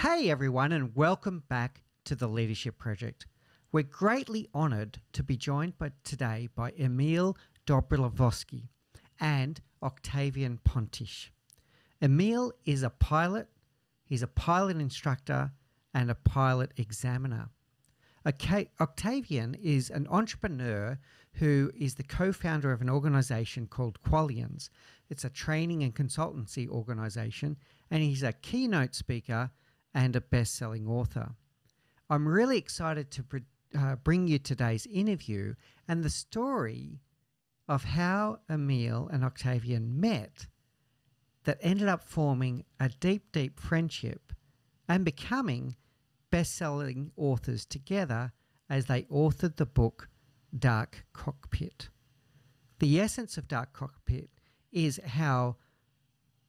Hey everyone, and welcome back to The Leadership Project. We're greatly honoured to be joined today by Emil Dobrovolschi and Octavian Pantis. Emil is a pilot, he's a pilot instructor and a pilot examiner. Octavian is an entrepreneur who is the co-founder of an organisation called Qualians. It's a training and consultancy organisation, and he's a keynote speaker and a best-selling author. I'm really excited to bring you today's interview and the story of how Emil and Octavian met that ended up forming a deep, deep friendship and becoming best-selling authors together as they authored the book Dark Cockpit. The essence of Dark Cockpit is how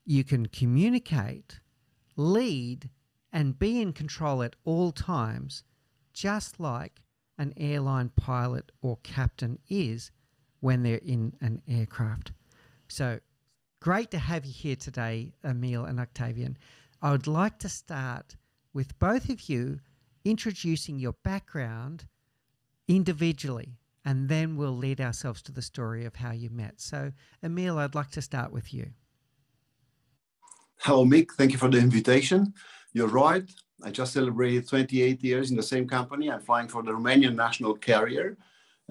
you can communicate, lead, and be in control at all times, just like an airline pilot or captain is when they're in an aircraft. So great to have you here today, Emil and Octavian. I would like to start with both of you introducing your background individually, and then we'll lead ourselves to the story of how you met. So, Emil, I'd like to start with you. Hello, Mick. Thank you for the invitation. You're right. I just celebrated 28 years in the same company. I'm flying for the Romanian National Carrier.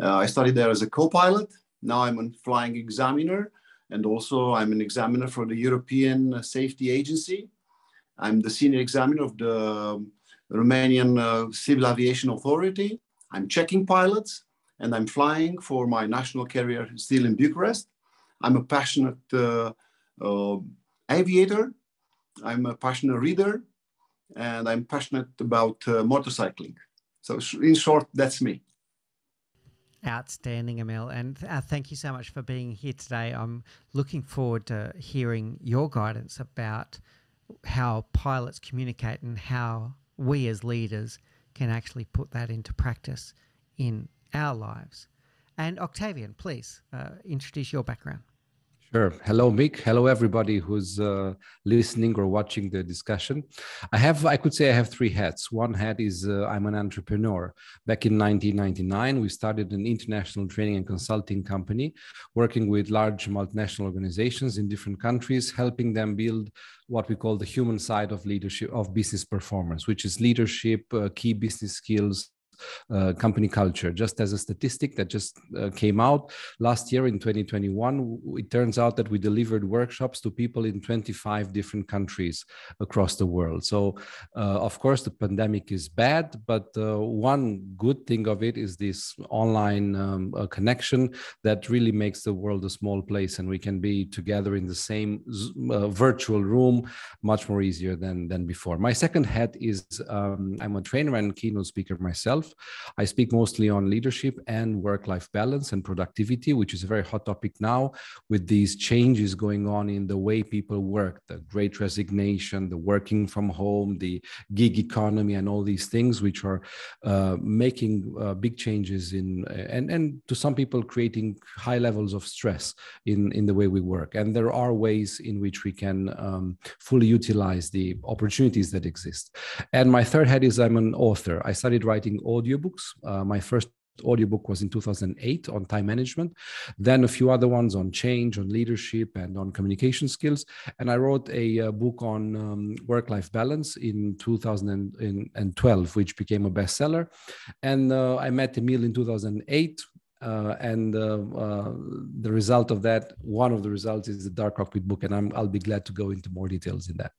I studied there as a co-pilot. Now I'm a flying examiner, and also I'm an examiner for the European Safety Agency. I'm the senior examiner of the Romanian Civil Aviation Authority. I'm checking pilots, and I'm flying for my national carrier still in Bucharest. I'm a passionate aviator. I'm a passionate reader, and I'm passionate about motorcycling. So in short, that's me. Outstanding, Emil, and thank you so much for being here today. I'm looking forward to hearing your guidance about how pilots communicate and how we as leaders can actually put that into practice in our lives. And Octavian, please introduce your background. Sure. Hello, Mick. Hello, everybody who's listening or watching the discussion. I could say I have three hats. One hat is I'm an entrepreneur. Back in 1999, we started an international training and consulting company, working with large multinational organizations in different countries, helping them build what we call the human side of leadership, of business performance, which is leadership, key business skills, company culture. Just as a statistic that just came out last year in 2021, it turns out that we delivered workshops to people in 25 different countries across the world. So of course the pandemic is bad, but one good thing of it is this online connection that really makes the world a small place, and we can be together in the same virtual room much more easier than before. My second hat is I'm a trainer and keynote speaker myself. I speak mostly on leadership and work-life balance and productivity, which is a very hot topic now with these changes going on in the way people work, the great resignation, the working from home, the gig economy, and all these things which are making big changes in and to some people creating high levels of stress in the way we work. And there are ways in which we can fully utilize the opportunities that exist. And my third hat is I'm an author. I started writing audiobooks. My first audiobook was in 2008 on time management, then a few other ones on change, on leadership, and on communication skills. And I wrote a book on work-life balance in 2012, which became a bestseller. And I met Emil in 2008. The result of that, one of the results, is the Dark Cockpit book. And I'll be glad to go into more details in that.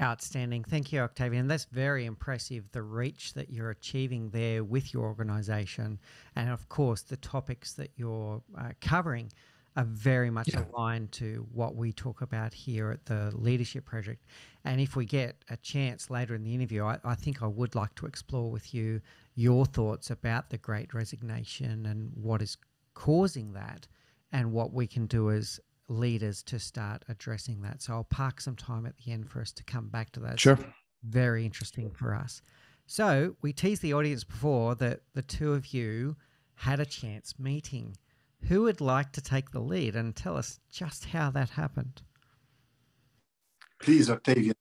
Outstanding. Thank you, Octavian. That's very impressive, the reach that you're achieving there with your organisation. And of course, the topics that you're covering are very much aligned to what we talk about here at the Leadership Project. And if we get a chance later in the interview, I think I would like to explore with you your thoughts about the Great Resignation and what is causing that and what we can do as leaders to start addressing that. So I'll park some time at the end for us to come back to that. Sure. Very interesting for us. So we teased the audience before that the two of you had a chance meeting. Who would like to take the lead and tell us just how that happened? Please, Octavian.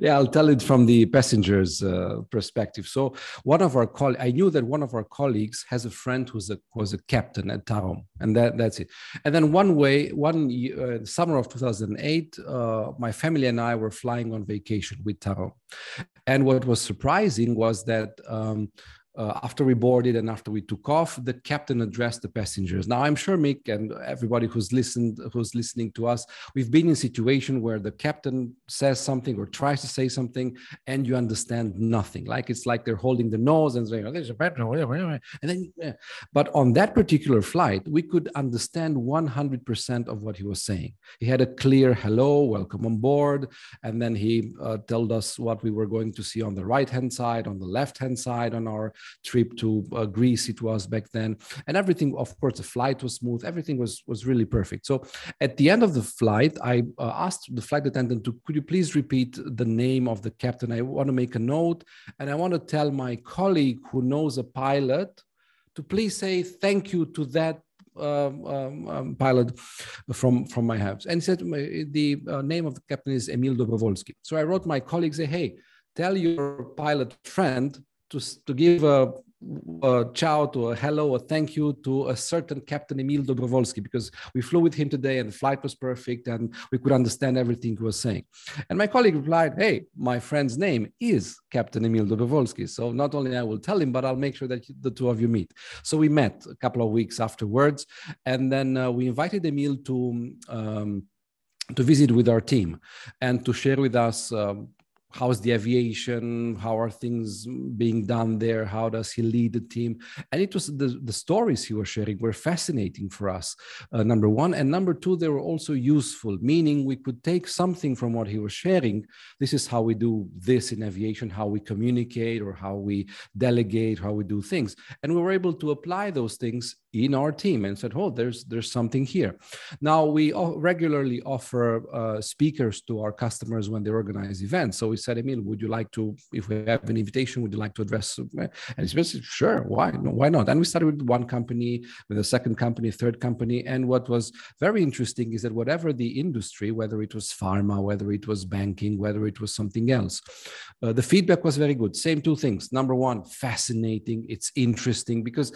Yeah, I'll tell it from the passenger's perspective. So one of our colleagues, I knew that one of our colleagues has a friend who was a captain at Tarom, and that's it. And then summer of 2008, my family and I were flying on vacation with Tarom. And what was surprising was that after we boarded and after we took off, the captain addressed the passengers. Now, I'm sure Mick and everybody who's listening to us, we've been in a situation where the captain says something or tries to say something, and you understand nothing. Like it's like they're holding the nose and saying, "Oh, there's a petrol," and then. Yeah. But on that particular flight, we could understand 100% of what he was saying. He had a clear hello, welcome on board, and then he told us what we were going to see on the right-hand side, on the left-hand side, on our trip to Greece it was back then, and everything. Of course, the flight was smooth, everything was really perfect. So at the end of the flight, I asked the flight attendant to, could you please repeat the name of the captain? I want to make a note, and I want to tell my colleague who knows a pilot to please say thank you to that pilot from my house. And he said the name of the captain is Emil Dobrovolschi. So I wrote my colleague, say, hey, tell your pilot friend to give a ciao, to a hello, a thank you to a certain Captain Emil Dobrovolschi, because we flew with him today and the flight was perfect and we could understand everything he was saying. And my colleague replied, hey, my friend's name is Captain Emil Dobrovolschi. So not only I will tell him, but I'll make sure that the two of you meet. So we met a couple of weeks afterwards. And then we invited Emil to visit with our team and to share with us how's the aviation? How are things being done there? How does he lead the team? And it was the stories he was sharing were fascinating for us, number one. And number two, they were also useful, meaning we could take something from what he was sharing. This is how we do this in aviation, how we communicate or how we delegate, how we do things. And we were able to apply those things in our team and said, oh, there's something here. Now, we regularly offer speakers to our customers when they organize events. So we said, Emil, would you like to, if we have an invitation, would you like to address? And he said, sure, why not? And we started with one company, with a second company, third company. And what was very interesting is that whatever the industry, whether it was pharma, whether it was banking, whether it was something else, the feedback was very good. Same two things. Number one, fascinating. It's interesting because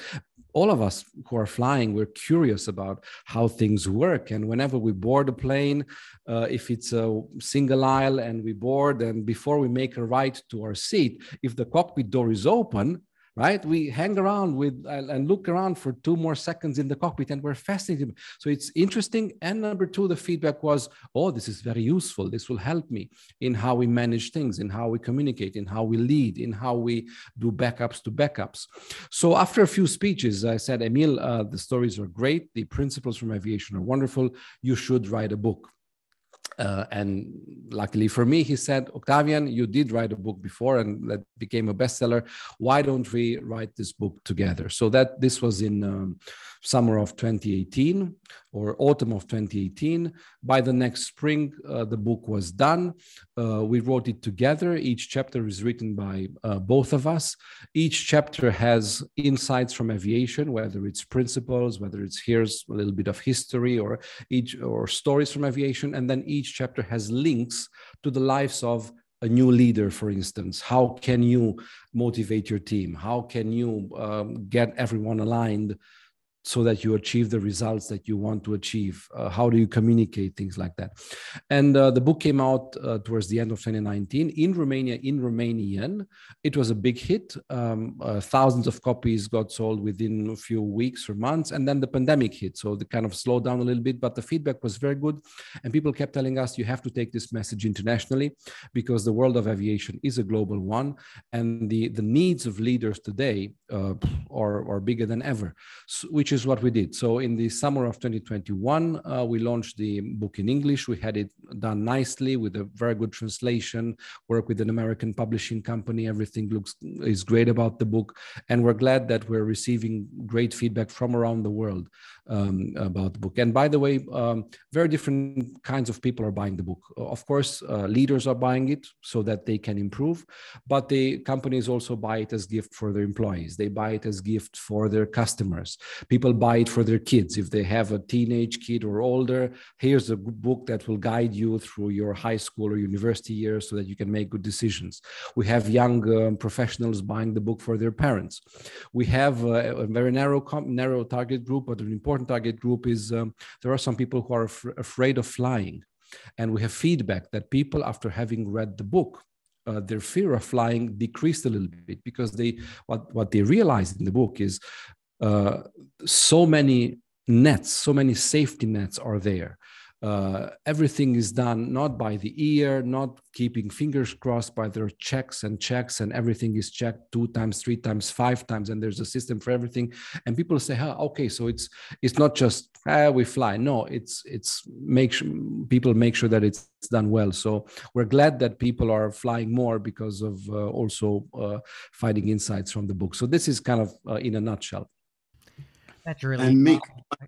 all of us who are flying, we're curious about how things work. And whenever we board a plane, if it's a single aisle and we board, and before we make a right to our seat, if the cockpit door is open, right, we hang around and look around for 2 more seconds in the cockpit, and we're fascinated. So it's interesting. And number two, the feedback was, oh, this is very useful. This will help me in how we manage things, in how we communicate, in how we lead, in how we do backups to backups. So after a few speeches, I said, Emil, the stories are great. The principles from aviation are wonderful. You should write a book. And luckily for me, he said, Octavian, you did write a book before and that became a bestseller. Why don't we write this book together? So that this was in summer of 2018 or autumn of 2018. By the next spring, the book was done. We wrote it together. Each chapter is written by both of us. Each chapter has insights from aviation, whether it's principles, whether it's here's a little bit of history or stories from aviation. And then each chapter has links to the lives of a new leader, for instance. How can you motivate your team? How can you get everyone aligned so that you achieve the results that you want to achieve? How do you communicate, things like that? And the book came out towards the end of 2019 in Romania, in Romanian. It was a big hit. Thousands of copies got sold within a few weeks or months. And then the pandemic hit. So they kind of slowed down a little bit, but the feedback was very good. And people kept telling us, you have to take this message internationally because the world of aviation is a global one. And the needs of leaders today are bigger than ever, which is what we did. So in the summer of 2021, we launched the book in English. We had it done nicely with a very good translation, work with an American publishing company. Everything is great about the book. And we're glad that we're receiving great feedback from around the world about the book. And by the way, very different kinds of people are buying the book. Of course, leaders are buying it so that they can improve, but the companies also buy it as a gift for their employees. They buy it as a gift for their customers. People buy it for their kids. If they have a teenage kid or older, here's a book that will guide you through your high school or university years so that you can make good decisions. We have young professionals buying the book for their parents. We have a very narrow target group, but an important target group is there are some people who are afraid of flying. And we have feedback that people, after having read the book, their fear of flying decreased a little bit, because what they realized in the book is so many nets, so many safety nets are there. Everything is done not by the ear, not keeping fingers crossed, by their checks, and everything is checked 2 times, 3 times, 5 times, and there's a system for everything. And people say, "Oh, okay, so it's not just we fly." No, it's people make sure that it's done well. So we're glad that people are flying more because of also finding insights from the book. So this is kind of in a nutshell. That's really. And Mick,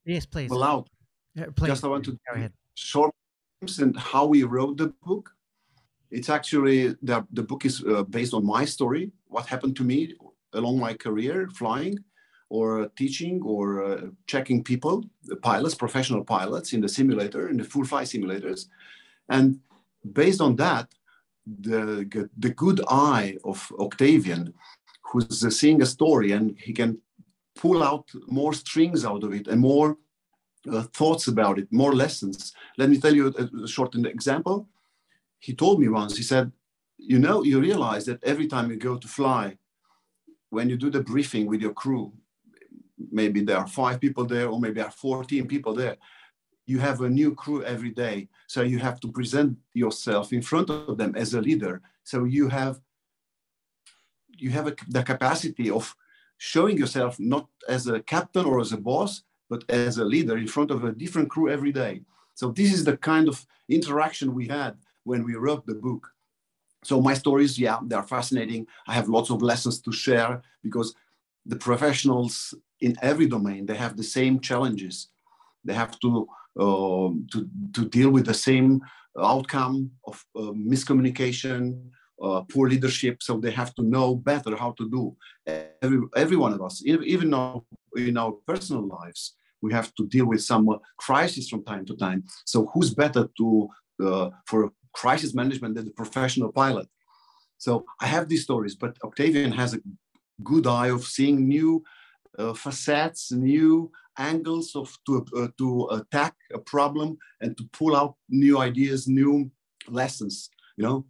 yes, please. Well, yeah, just I want to do short tips and how we wrote the book. It's actually the book is based on my story, what happened to me along my career, flying or teaching or checking people, the pilots, professional pilots in the simulator, in the full fly simulators. And based on that, the good eye of Octavian, who's seeing a story and he can pull out more strings out of it and more thoughts about it, more lessons. Let me tell you a short example. He told me once, he said, you know, you realize that every time you go to fly, when you do the briefing with your crew, maybe there are 5 people there, or maybe there are 14 people there. You have a new crew every day. So you have to present yourself in front of them as a leader. So you have the capacity of showing yourself not as a captain or as a boss, but as a leader in front of a different crew every day. So this is the kind of interaction we had when we wrote the book. So my stories, yeah, they're fascinating. I have lots of lessons to share because the professionals in every domain, they have the same challenges. They have to deal with the same outcome of miscommunication, poor leadership. So they have to know better how to do. Every one of us, even in our personal lives, we have to deal with some crisis from time to time. So who's better for crisis management than the professional pilot? So I have these stories, but Octavian has a good eye of seeing new facets, new angles to attack a problem and to pull out new ideas, new lessons, you know?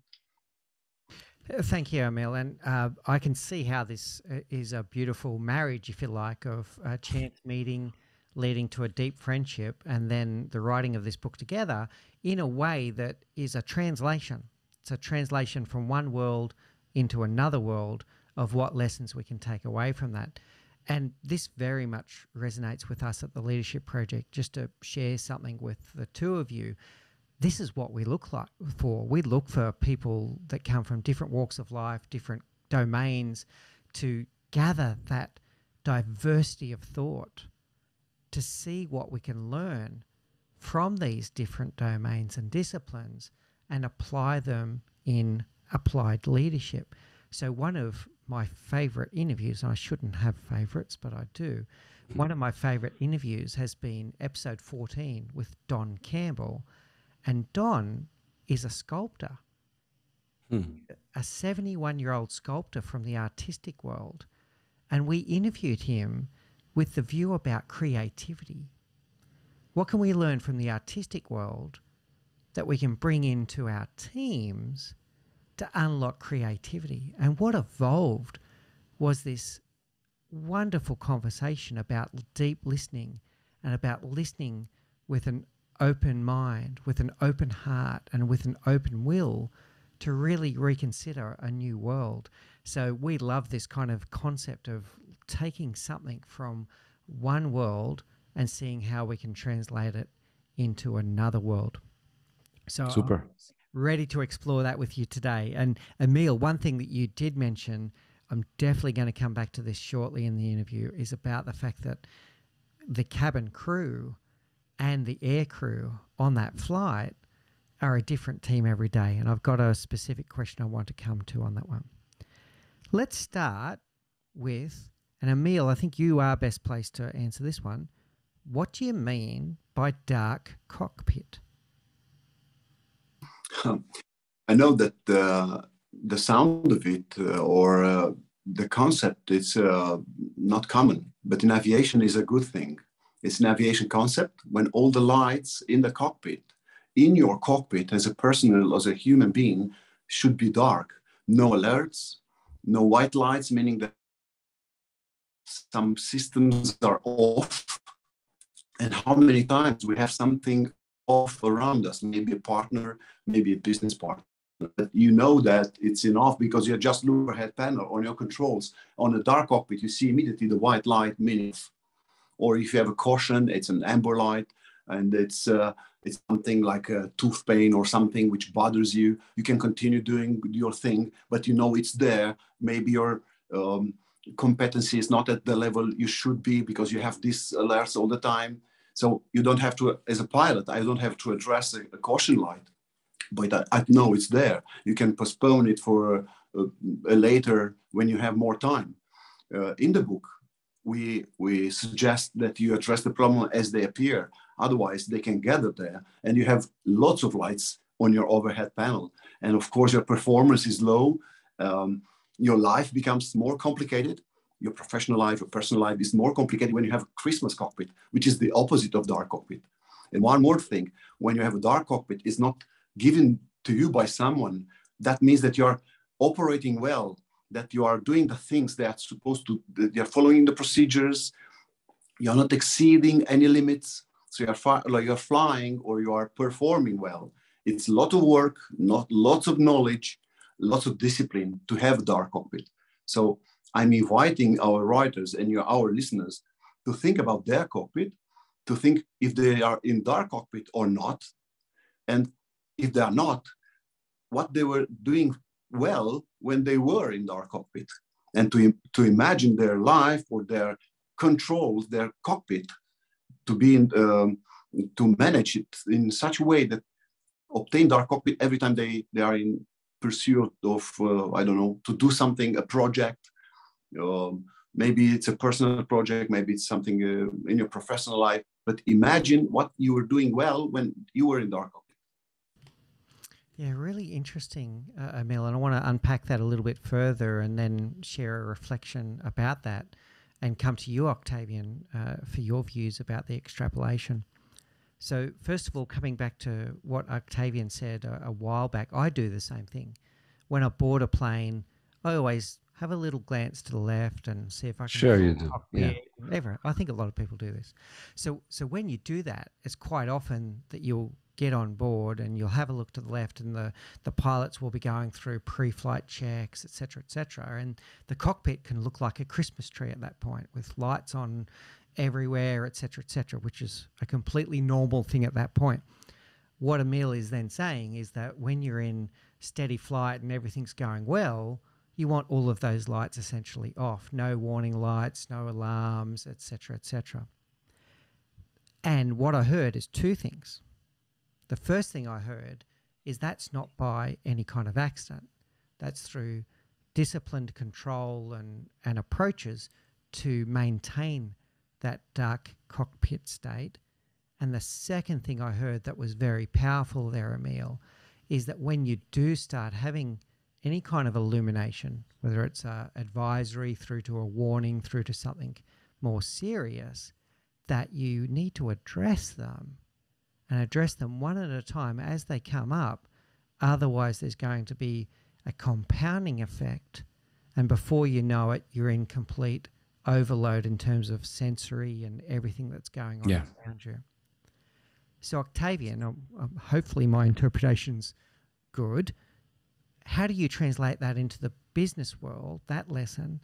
Thank you, Emil. And I can see how this is a beautiful marriage, if you like, of a chance meeting leading to a deep friendship and then the writing of this book together in a way that is a translation. It's a translation from one world into another world of what lessons we can take away from that. And this very much resonates with us at the Leadership Project. Just to share something with the two of you, this is what we look like for. We look for people that come from different walks of life, different domains, to gather that diversity of thought, to see what we can learn from these different domains and disciplines and apply them in applied leadership. So one of my favourite interviews, and I shouldn't have favourites, but I do, one of my favourite interviews has been episode 14 with Don Campbell. And Don is a sculptor, a 71-year-old sculptor from the artistic world. And we interviewed him with the view about creativity. What can we learn from the artistic world that we can bring into our teams to unlock creativity? And what evolved was this wonderful conversation about deep listening and about listening with an open mind, with an open heart and with an open will to really reconsider a new world. So we love this kind of concept of taking something from one world and seeing how we can translate it into another world. So super. I'm ready to explore that with you today. And Emil, one thing that you did mention, I'm definitely going to come back to this shortly in the interview, is about the fact that the cabin crew and the air crew on that flight are a different team every day. And I've got a specific question I want to come to on that one. Let's start with, and Emil, I think you are best placed to answer this one. What do you mean by dark cockpit? I know that the sound of it or the concept is not common, but in aviation is a good thing. It's an aviation concept when all the lights in the cockpit, in your cockpit as a person, as a human being, should be dark. No alerts, no white lights, meaning that some systems are off. And how many times we have something off around us, maybe a partner, maybe a business partner. But you know that it's enough because you just look at the head panel on your controls. On a dark cockpit, you see immediately the white light meaning. Or if you have a caution, it's an amber light, and it's something like a tooth pain or something which bothers you. You can continue doing your thing, but you know it's there. Maybe your competency is not at the level you should be because you have these alerts all the time. So you don't have to, as a pilot, I don't have to address a caution light, but I know it's there. You can postpone it for a later when you have more time. In the book, we suggest that you address the problem as they appear. Otherwise, they can gather there and you have lots of lights on your overhead panel. And of course, your performance is low. Your life becomes more complicated. Your professional life, your personal life is more complicated when you have a Christmas cockpit, which is the opposite of dark cockpit. And one more thing, when you have a dark cockpit, it's not given to you by someone. That means that you're operating well, that you are doing the things that are supposed to, you're following the procedures, you're not exceeding any limits. So you're flying or you are performing well. It's a lot of work, not lots of knowledge, lots of discipline to have dark cockpit. So I'm inviting our writers and our listeners to think about their cockpit, to think if they are in dark cockpit or not. And if they are not, what they were doing well when they were in dark cockpit, and to imagine their life or their controls, their cockpit, to be in, to manage it in such a way that obtain dark cockpit every time they are in pursuit of, I don't know, to do something, a project. Maybe it's a personal project, maybe it's something in your professional life, but imagine what you were doing well when you were in dark cockpit. Yeah, really interesting, Emil, and I want to unpack that a little bit further and then share a reflection about that and come to you, Octavian, for your views about the extrapolation. So first of all, coming back to what Octavian said a while back, I do the same thing. When I board a plane, I always have a little glance to the left and see if I can... Sure you do, yeah. Whatever. I think a lot of people do this. So when you do that, it's quite often that you'll get on board and you'll have a look to the left and the pilots will be going through pre-flight checks, etc., etc. And the cockpit can look like a Christmas tree at that point with lights on everywhere, etc., etc., which is a completely normal thing at that point. What Emil is then saying is that when you're in steady flight and everything's going well, you want all of those lights essentially off. No warning lights, no alarms, etc., etc. And what I heard is two things. The first thing I heard is that's not by any kind of accident. That's through disciplined control and approaches to maintain that dark cockpit state. And the second thing I heard that was very powerful there, Emil, is that when you do start having any kind of illumination, whether it's an advisory through to a warning through to something more serious, that you need to address them and address them one at a time as they come up. Otherwise, there's going to be a compounding effect. And before you know it, you're in complete overload in terms of sensory and everything that's going on around you. So Octavian, hopefully my interpretation's good. How do you translate that into the business world, that lesson,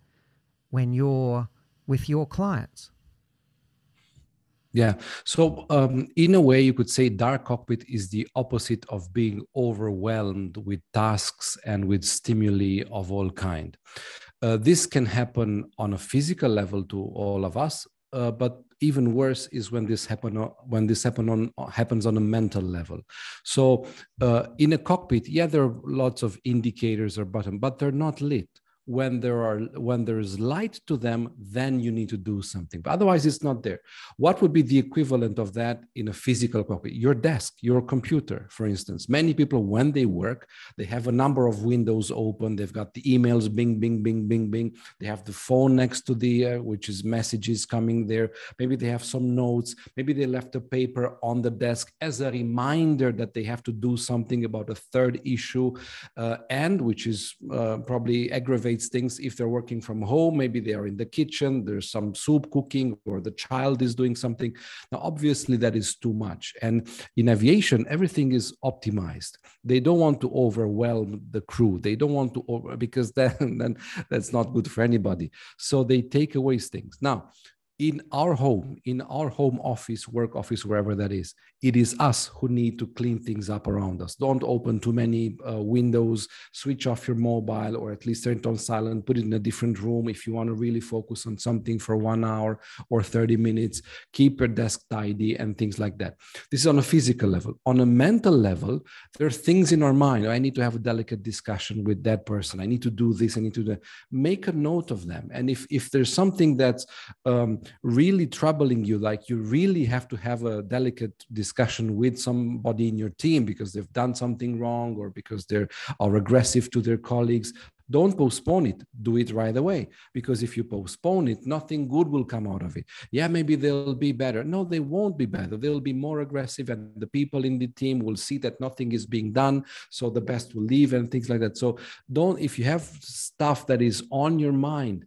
when you're with your clients? Yeah. So in a way, you could say Dark Cockpit is the opposite of being overwhelmed with tasks and with stimuli of all kind. This can happen on a physical level to all of us, but even worse is when this happens on a mental level. So in a cockpit, yeah, there are lots of indicators or buttons, but they're not lit. When there is light to them, then you need to do something. But otherwise, it's not there. What would be the equivalent of that in a physical cockpit? Your desk, your computer, for instance. Many people, when they work, they have a number of windows open. They've got the emails, bing, bing, bing, bing, bing. They have the phone next to the ear, which is messages coming there. Maybe they have some notes. Maybe they left a paper on the desk as a reminder that they have to do something about a third issue, and which is probably aggravated things if they're working from home. Maybe they are in the kitchen, there's some soup cooking, or the child is doing something. Now, obviously, that is too much. And in aviation, everything is optimized. They don't want to overwhelm the crew. They don't want to, because then that's not good for anybody. So they take away things. Now, in our home office, work office, wherever that is, it is us who need to clean things up around us. Don't open too many windows, switch off your mobile, or at least turn it on silent, put it in a different room if you want to really focus on something for 1 hour or 30 minutes, keep your desk tidy and things like that. This is on a physical level. On a mental level, there are things in our mind. I need to have a delicate discussion with that person. I need to do this, I need to do that. Make a note of them. And if there's something that's really troubling you, like you really have to have a delicate discussion with somebody in your team because they've done something wrong or because they are aggressive to their colleagues, don't postpone it. Do it right away. Because if you postpone it, nothing good will come out of it. Yeah, maybe they'll be better. No, they won't be better. They'll be more aggressive, and the people in the team will see that nothing is being done. So the best will leave and things like that. So don't, if you have stuff that is on your mind,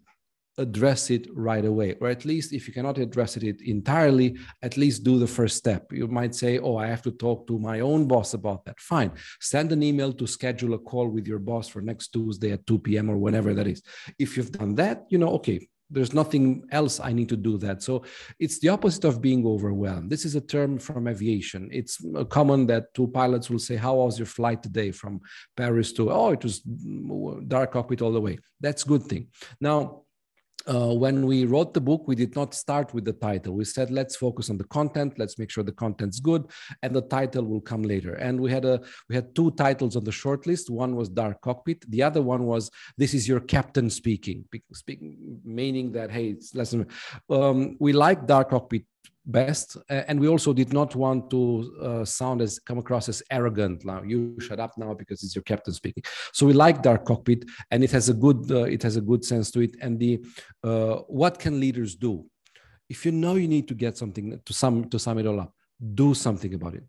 address it right away, or at least if you cannot address it entirely, at least do the first step. You might say, oh, I have to talk to my own boss about that. Fine. Send an email to schedule a call with your boss for next Tuesday at 2 p.m. or whenever that is. If you've done that, you know, okay, there's nothing else I need to do that. So it's the opposite of being overwhelmed. This is a term from aviation. It's common that two pilots will say, how was your flight today from Paris to, oh, it was Dark Cockpit all the way. That's a good thing. Now, when we wrote the book, we did not start with the title. We said, let's focus on the content. Let's make sure the content's good, and the title will come later. And we had two titles on the shortlist. One was Dark Cockpit. The other one was This Is Your Captain Speaking, meaning that, hey, it's lesson. We like Dark Cockpit best, and we also did not want to come across as arrogant. Now you shut up now because it's your captain speaking. So we like Dark Cockpit, and it has a good sense to it. And the what can leaders do? If you know you need to get something to sum it all up, do something about it.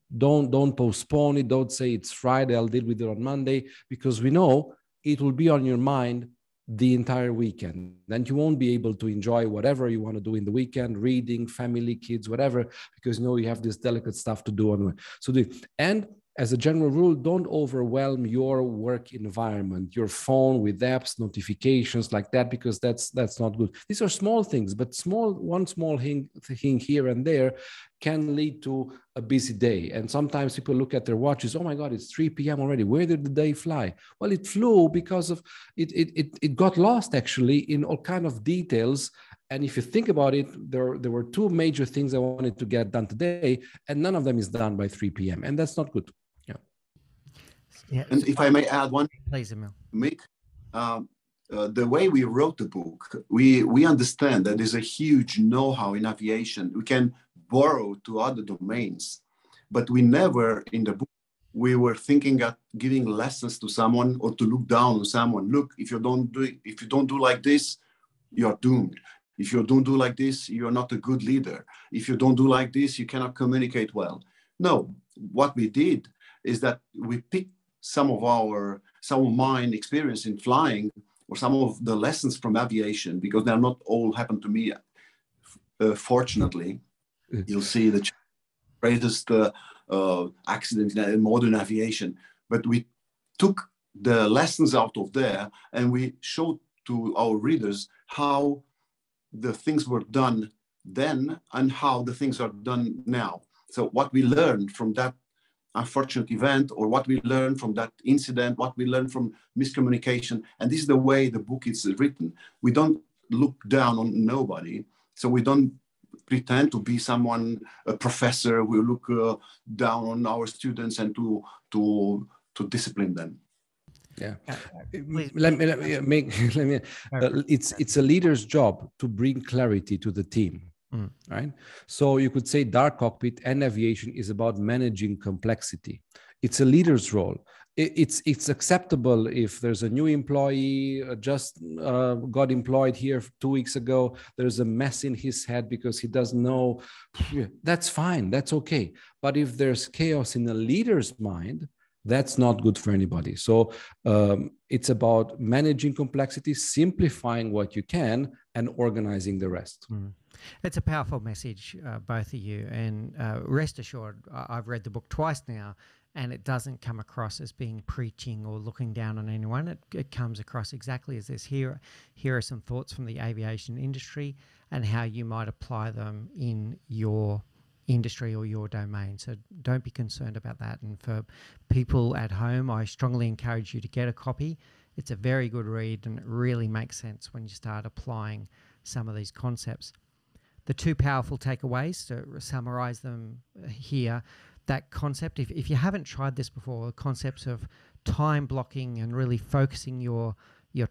Don't postpone it. Don't say it's Friday, I'll deal with it on Monday, because we know it will be on your mind the entire weekend. Then you won't be able to enjoy whatever you want to do in the weekend, reading, family, kids, whatever, because you know you have this delicate stuff to do on. So do it. And as a general rule, don't overwhelm your work environment, your phone with apps, notifications like that, because that's not good. These are small things, but one small thing here and there can lead to a busy day. And sometimes people look at their watches, oh my God, it's 3 p.m. already. Where did the day fly? Well, it flew because of it got lost actually in all kind of details. And if you think about it, there were two major things I wanted to get done today, and none of them is done by 3 p.m. And that's not good. Yeah. Yeah. And if I may add one, please, Emil. Mick, the way we wrote the book, we understand that there's a huge know-how in aviation. We can borrow to other domains, but we never in the book, we were thinking at giving lessons to someone or to look down on someone. Look, if you don't do like this, you're doomed. If you don't do like this, you're not a good leader. If you don't do like this, you cannot communicate well. No, what we did is that we picked some of mine experience in flying, or some of the lessons from aviation, because they're not all happened to me. Fortunately, you'll see the greatest accident in modern aviation. But we took the lessons out of there, and we showed to our readers how the things were done then and how the things are done now. So what we learned from that unfortunate event, or what we learned from that incident, what we learned from miscommunication. And this is the way the book is written. We don't look down on nobody. So we don't pretend to be someone, a professor. We look down on our students and to discipline them. Yeah, it's a leader's job to bring clarity to the team. Mm. Right. So you could say Dark Cockpit and aviation is about managing complexity. It's a leader's role. It's acceptable if there's a new employee just got employed here 2 weeks ago. There's a mess in his head because he doesn't know. That's fine. That's okay. But if there's chaos in a leader's mind, that's not good for anybody. So it's about managing complexity, simplifying what you can, and organizing the rest. Mm. It's a powerful message, both of you. And rest assured, I've read the book twice now, and it doesn't come across as being preaching or looking down on anyone. It comes across exactly as this. Here are some thoughts from the aviation industry and how you might apply them in your industry or your domain. So don't be concerned about that. And for people at home, I strongly encourage you to get a copy. It's a very good read, and it really makes sense when you start applying some of these concepts. The two powerful takeaways, to summarize them here, that concept, if you haven't tried this before, the concepts of time blocking and really focusing your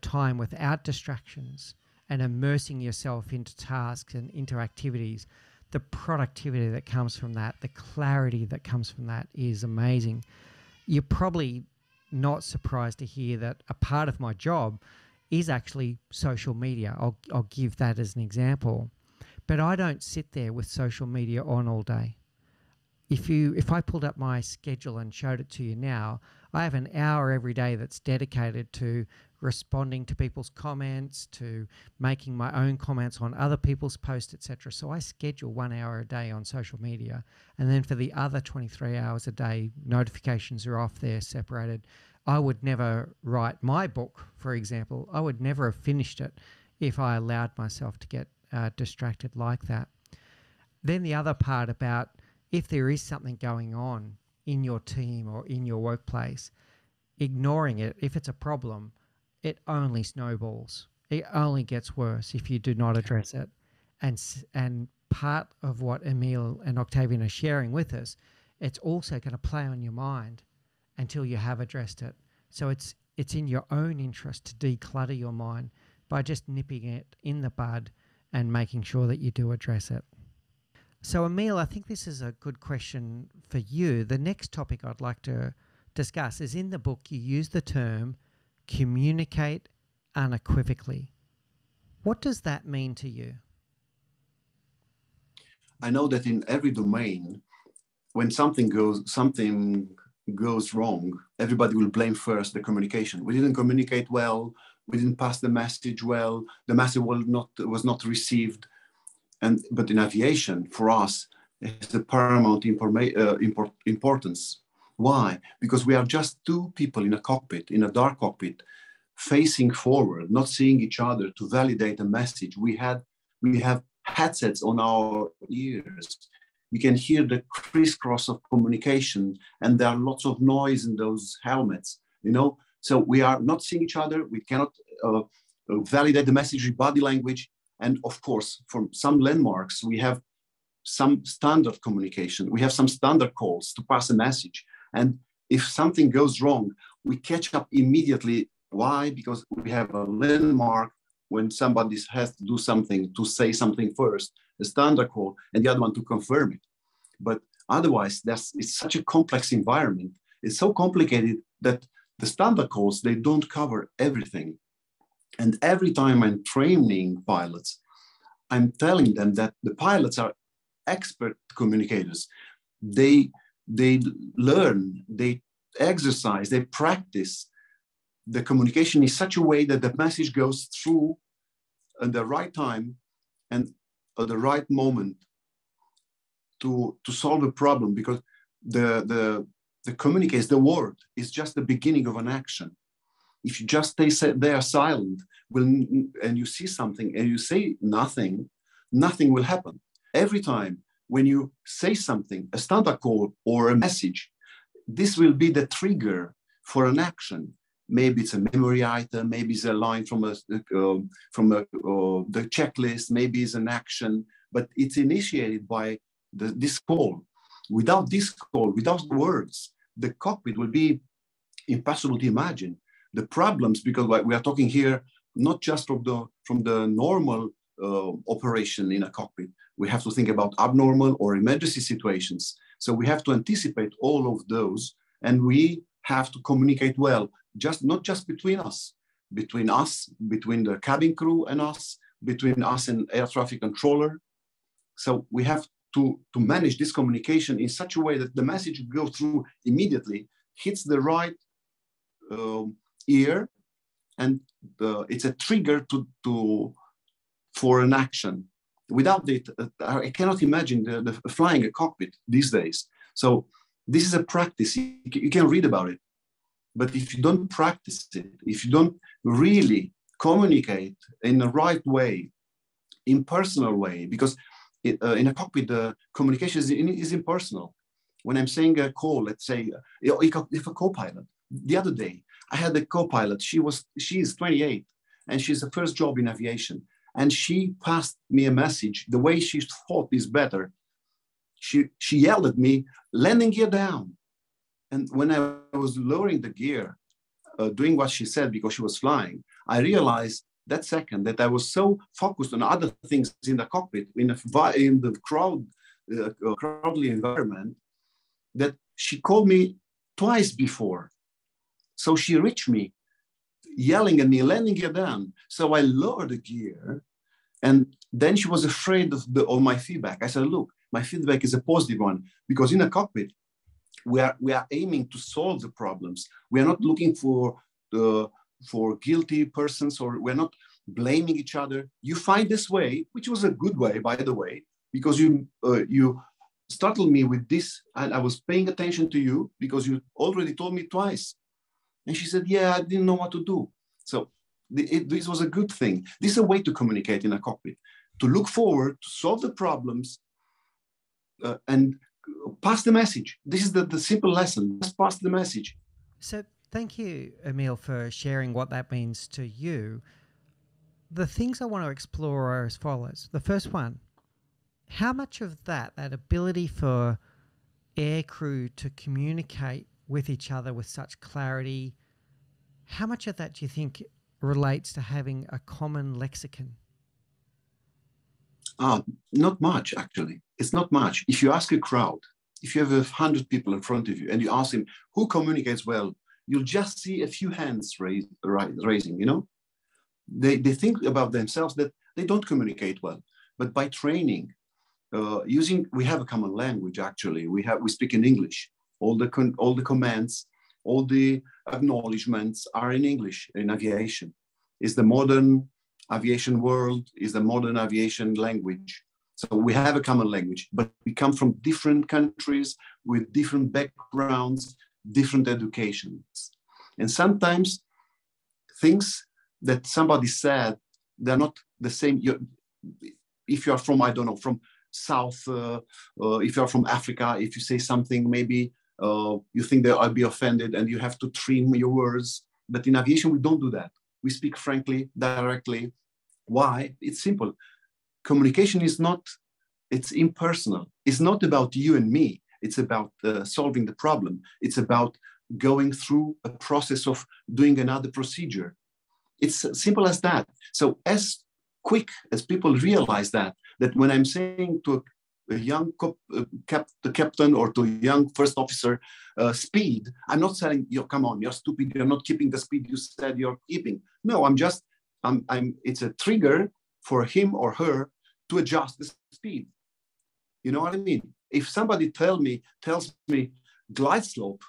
time without distractions and immersing yourself into tasks and into activities, the productivity that comes from that, the clarity that comes from that is amazing. You're probably not surprised to hear that a part of my job is actually social media. I'll give that as an example. But I don't sit there with social media on all day. If I pulled up my schedule and showed it to you now, I have an hour every day that's dedicated to responding to people's comments, to making my own comments on other people's posts, etc. So I schedule 1 hour a day on social media. And then for the other 23 hours a day, notifications are off, they're separated. I would never write my book, for example. I would never have finished it if I allowed myself to get distracted like that. Then the other part about if there is something going on in your team or in your workplace, ignoring it, if it's a problem, it only snowballs. It only gets worse if you do not address it. And part of what Emil and Octavian are sharing with us, it's also going to play on your mind until you have addressed it. So it's in your own interest to declutter your mind by just nipping it in the bud and making sure that you do address it. So Emil, I think this is a good question for you. The next topic I'd like to discuss is, in the book you use the term communicate unequivocally. What does that mean to you? I know that in every domain, when something goes wrong, everybody will blame first the communication. We didn't communicate well. We didn't pass the message well. The message was not received. But in aviation, for us, it's a paramount importance. Why? Because we are just two people in a cockpit, in a dark cockpit, facing forward, not seeing each other to validate a message. We have headsets on our ears. You can hear the crisscross of communication, and there are lots of noise in those helmets, you know? So we are not seeing each other. We cannot validate the message with body language. And of course, from some landmarks, we have some standard communication. We have some standard calls to pass a message. And if something goes wrong, we catch up immediately. Why? Because we have a landmark when somebody has to do something, to say something first, a standard call, and the other one to confirm it. But otherwise, it's such a complex environment. It's so complicated that the standard calls, they don't cover everything. And every time I'm training pilots, I'm telling them that the pilots are expert communicators. They learn, they exercise, they practice the communication in such a way that the message goes through at the right time and at the right moment to solve a problem, because the communicates, the word, is just the beginning of an action. If you just stay there silent and you see something and you say nothing, nothing will happen. Every time when you say something, a standard call or a message, this will be the trigger for an action. Maybe it's a memory item, maybe it's a line from the checklist, maybe it's an action, but it's initiated by this call. Without this call, without the words, the cockpit will be impossible to imagine. The problems, because we are talking here, not just from the normal operation in a cockpit, we have to think about abnormal or emergency situations. So we have to anticipate all of those, and we have to communicate well. Not just between us, between the cabin crew and us, between us and air traffic controller. So we have to manage this communication in such a way that the message goes through immediately, hits the right ear, and it's a trigger for an action. Without it, I cannot imagine the flying a cockpit these days. So this is a practice. You can read about it. But if you don't practice it, if you don't really communicate in the right way, impersonal way, because in a cockpit, the communication is impersonal. When I'm saying a call, let's say, if a co-pilot, the other day, I had a co-pilot, she is 28, and she's her first job in aviation. And she passed me a message, the way she thought is better. She yelled at me, landing gear down. And when I was lowering the gear, doing what she said because she was flying, I realized that second that I was so focused on other things in the cockpit, in the crowded environment, that she called me twice before. So she reached me, yelling at me, landing gear down. So I lowered the gear, and then she was afraid of my feedback. I said, look, my feedback is a positive one, because in a cockpit, we are aiming to solve the problems. We are not looking for guilty persons, or we're not blaming each other. You find this way, which was a good way, by the way, because you startled me with this, and I was paying attention to you because you already told me twice. And she said, yeah, I didn't know what to do. So this was a good thing. This is a way to communicate in a cockpit, to look forward, to solve the problems, and pass the message. This is the simple lesson. Just pass the message. So thank you, Emil, for sharing what that means to you. The things I want to explore are as follows. The first one, how much of that ability for air crew to communicate with each other with such clarity, how much of that do you think relates to having a common lexicon? Not much, actually. It's not much. If you ask a crowd, if you have 100 people in front of you and you ask them who communicates well, you'll just see a few hands raising, you know? They think about themselves that they don't communicate well. But by training, we have a common language, actually. We speak in English. All the commands, all the acknowledgements are in English in aviation. It's the modern aviation world, is the modern aviation language. So we have a common language, but we come from different countries with different backgrounds, different educations. And sometimes things that somebody said, they're not the same. If you are from, I don't know, from South, if you are from Africa, if you say something, maybe you think they'll be offended and you have to trim your words. But in aviation, we don't do that. We speak frankly, directly. Why? It's simple. Communication is not, it's impersonal. It's not about you and me. It's about solving the problem. It's about going through a process of doing another procedure. It's simple as that. So as quick as people realize that when I'm saying to a young captain or to a young first officer, speed, I'm not saying, come on, you're stupid, you're not keeping the speed you said you're keeping. No, it's a trigger for him or her to adjust the speed. You know what I mean? If somebody tells me glide slope,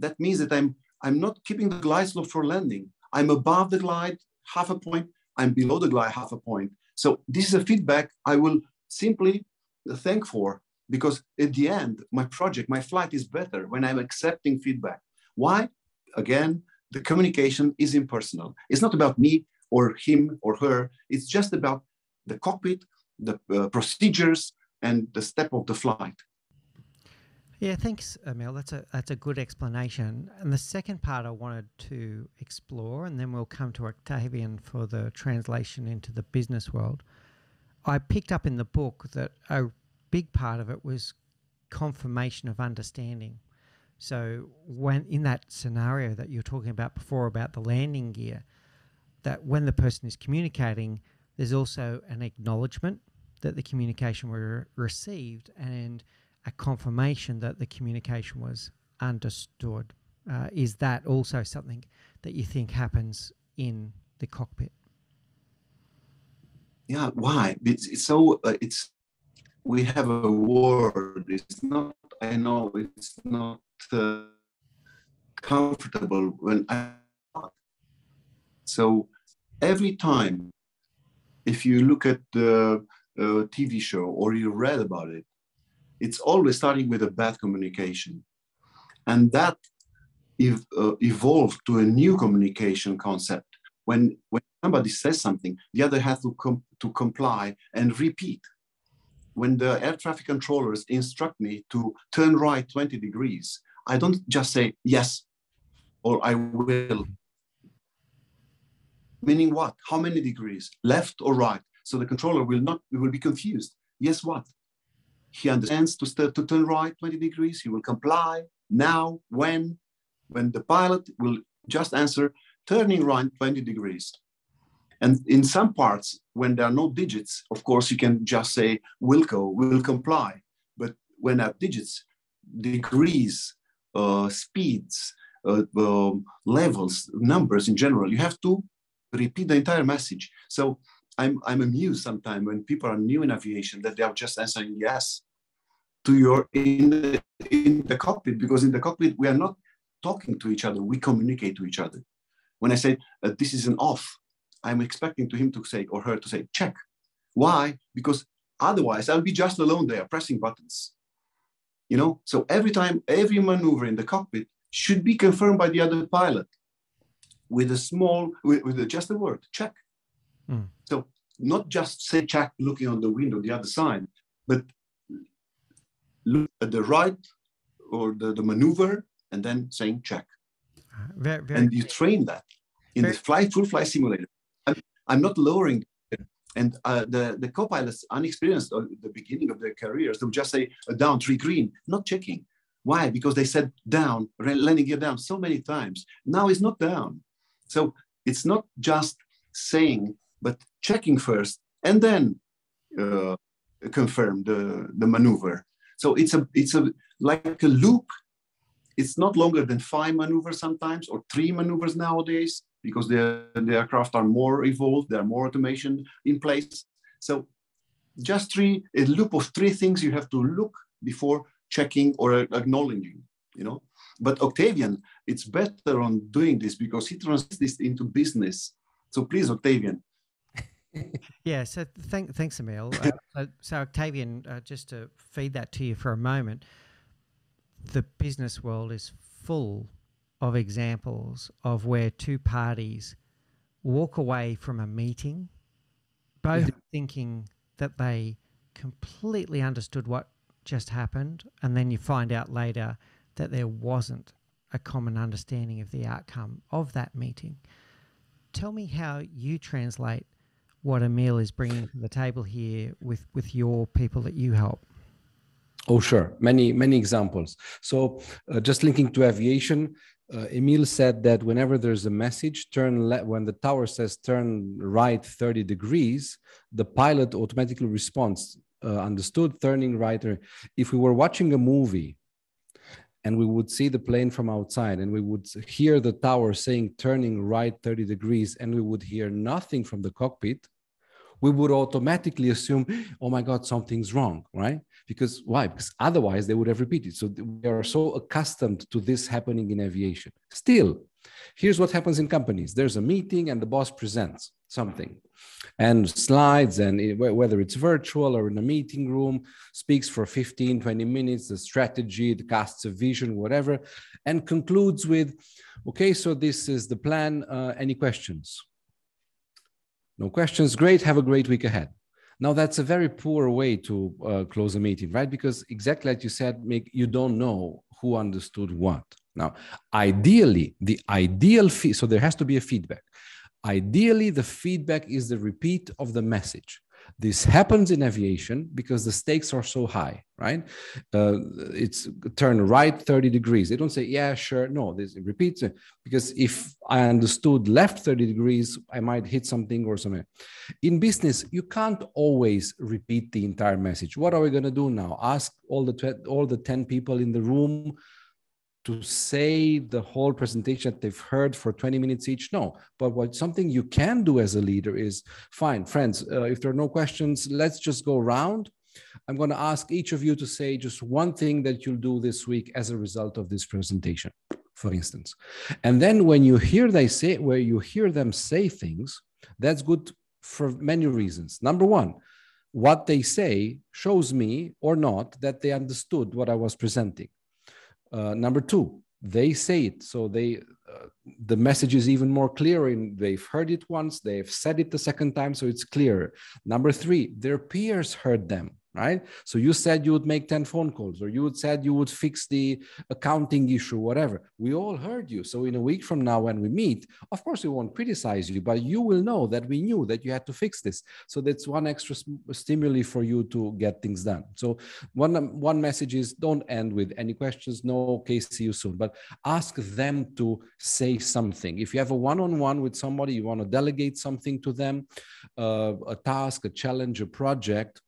that means that I'm not keeping the glide slope for landing. I'm above the glide half a point, I'm below the glide half a point. So this is a feedback I will simply thank for, because at the end, my flight is better when I'm accepting feedback. Why? Again, the communication is impersonal. It's not about me or him or her. It's just about the cockpit the procedures and the step of the flight. Yeah, thanks, Emil. That's a good explanation. And the second part I wanted to explore, and then we'll come to Octavian for the translation into the business world. I picked up in the book that a big part of it was confirmation of understanding. So when in that scenario that you're talking about before about the landing gear, that when the person is communicating, there's also an acknowledgement that the communication was received and a confirmation that the communication was understood. Is that also something that you think happens in the cockpit? Yeah, why? It's we have a word. It's not, I know it's not comfortable when I. So every time, if you look at the TV show or you read about it, it's always starting with a bad communication, and that evolved to a new communication concept. When somebody says something, the other has to comply and repeat. When the air traffic controllers instruct me to turn right 20 degrees, I don't just say yes or I will. Meaning what? How many degrees? Left or right? So the controller will be confused. Yes, what? He understands to turn right 20 degrees. He will comply. Now, when the pilot will just answer, turning right 20 degrees. And in some parts, when there are no digits, of course, you can just say, will go, will comply. But when there are digits, degrees, speeds, levels, numbers in general, you have to repeat the entire message. So I'm amused sometimes when people are new in aviation that they are just answering yes to your in the cockpit, because in the cockpit, we are not talking to each other. We communicate to each other. When I say this is an off, I'm expecting to him to say or her to say check. Why? Because otherwise I'll be just alone there pressing buttons. You know, so every time, every maneuver in the cockpit should be confirmed by the other pilot with a small, with just a word, check. Mm. So not just say check looking on the window, the other side, but look at the right or the maneuver and then saying check. Very, very and you train that in the full fly simulator. I'm not lowering, and the co-pilots, unexperienced at the beginning of their careers, they'll just say down 3 green, not checking. Why? Because they said down, landing gear down so many times. Now it's not down. So it's not just saying, but checking first and then confirm the maneuver. So it's like a loop. It's not longer than 5 maneuvers sometimes, or 3 maneuvers nowadays, because the aircraft are more evolved, there are more automation in place. So just a loop of 3 things you have to look before checking or acknowledging, you know. But Octavian, it's better on doing this because he translates this into business. So please, Octavian. Yeah, so thanks, Emil. So Octavian, just to feed that to you for a moment, the business world is full of examples of where 2 parties walk away from a meeting, both thinking that they completely understood what just happened, and then you find out later that there wasn't a common understanding of the outcome of that meeting. Tell me how you translate what Emil is bringing to the table here with your people that you help. Oh, sure. Many examples. So just linking to aviation, Emil said that whenever there's a message, when the tower says turn right 30 degrees, the pilot automatically responds, understood, turning right. If we were watching a movie and we would see the plane from outside and we would hear the tower saying turning right 30 degrees and we would hear nothing from the cockpit, we would automatically assume, oh my God, something's wrong, right? Because why? Because otherwise they would have repeated. So we are so accustomed to this happening in aviation. Still, here's what happens in companies. There's a meeting and the boss presents something and slides, and whether it's virtual or in a meeting room, speaks for 15, 20 minutes, the strategy, the casts of vision, whatever, and concludes with, okay, so this is the plan. Any questions? No questions. Great. Have a great week ahead. Now, that's a very poor way to close a meeting, right? Because exactly like you said, Mick, you don't know who understood what. Now, ideally, the ideal fee, so there has to be a feedback. Ideally, the feedback is the repeat of the message. This happens in aviation because the stakes are so high, right? It's turn right 30 degrees. They don't say, yeah, sure. No, this repeats it. Because if I understood left 30 degrees, I might hit something or something. In business, you can't always repeat the entire message. What are we going to do now? Ask all the 10 people in the room to say the whole presentation that they've heard for 20 minutes each? No, but what something you can do as a leader is, fine, friends, if there are no questions, let's just go around. I'm going to ask each of you to say just one thing that you'll do this week as a result of this presentation, for instance. And then when you hear them say things, that's good for many reasons. Number one, what they say shows me or not that they understood what I was presenting. Number two, they say it, so the message is even more clear. They've heard it once, they've said it the second time, so it's clearer. Number three, their peers heard them, right? So you said you would make 10 phone calls, or you said you would fix the accounting issue, whatever. We all heard you. So in a week from now, when we meet, of course, we won't criticize you, but you will know that we knew that you had to fix this. So that's one extra stimuli for you to get things done. So one message is, don't end with any questions. No, okay, see you soon. But ask them to say something. If you have a one-on-one with somebody, you want to delegate something to them, a task, a challenge, a project,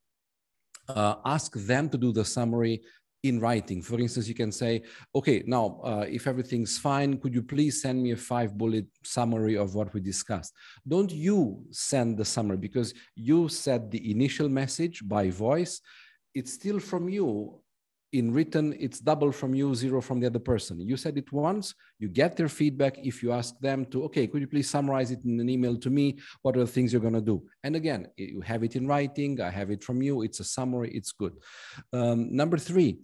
ask them to do the summary in writing. For instance, you can say, okay, now, if everything's fine, could you please send me a 5-bullet summary of what we discussed? Don't you send the summary, because you said the initial message by voice. It's still from you. In written, it's double from you, zero from the other person. You said it once, you get their feedback. If you ask them to, okay, could you please summarize it in an email to me? What are the things you're going to do? And again, you have it in writing. I have it from you. It's a summary. It's good. Number three,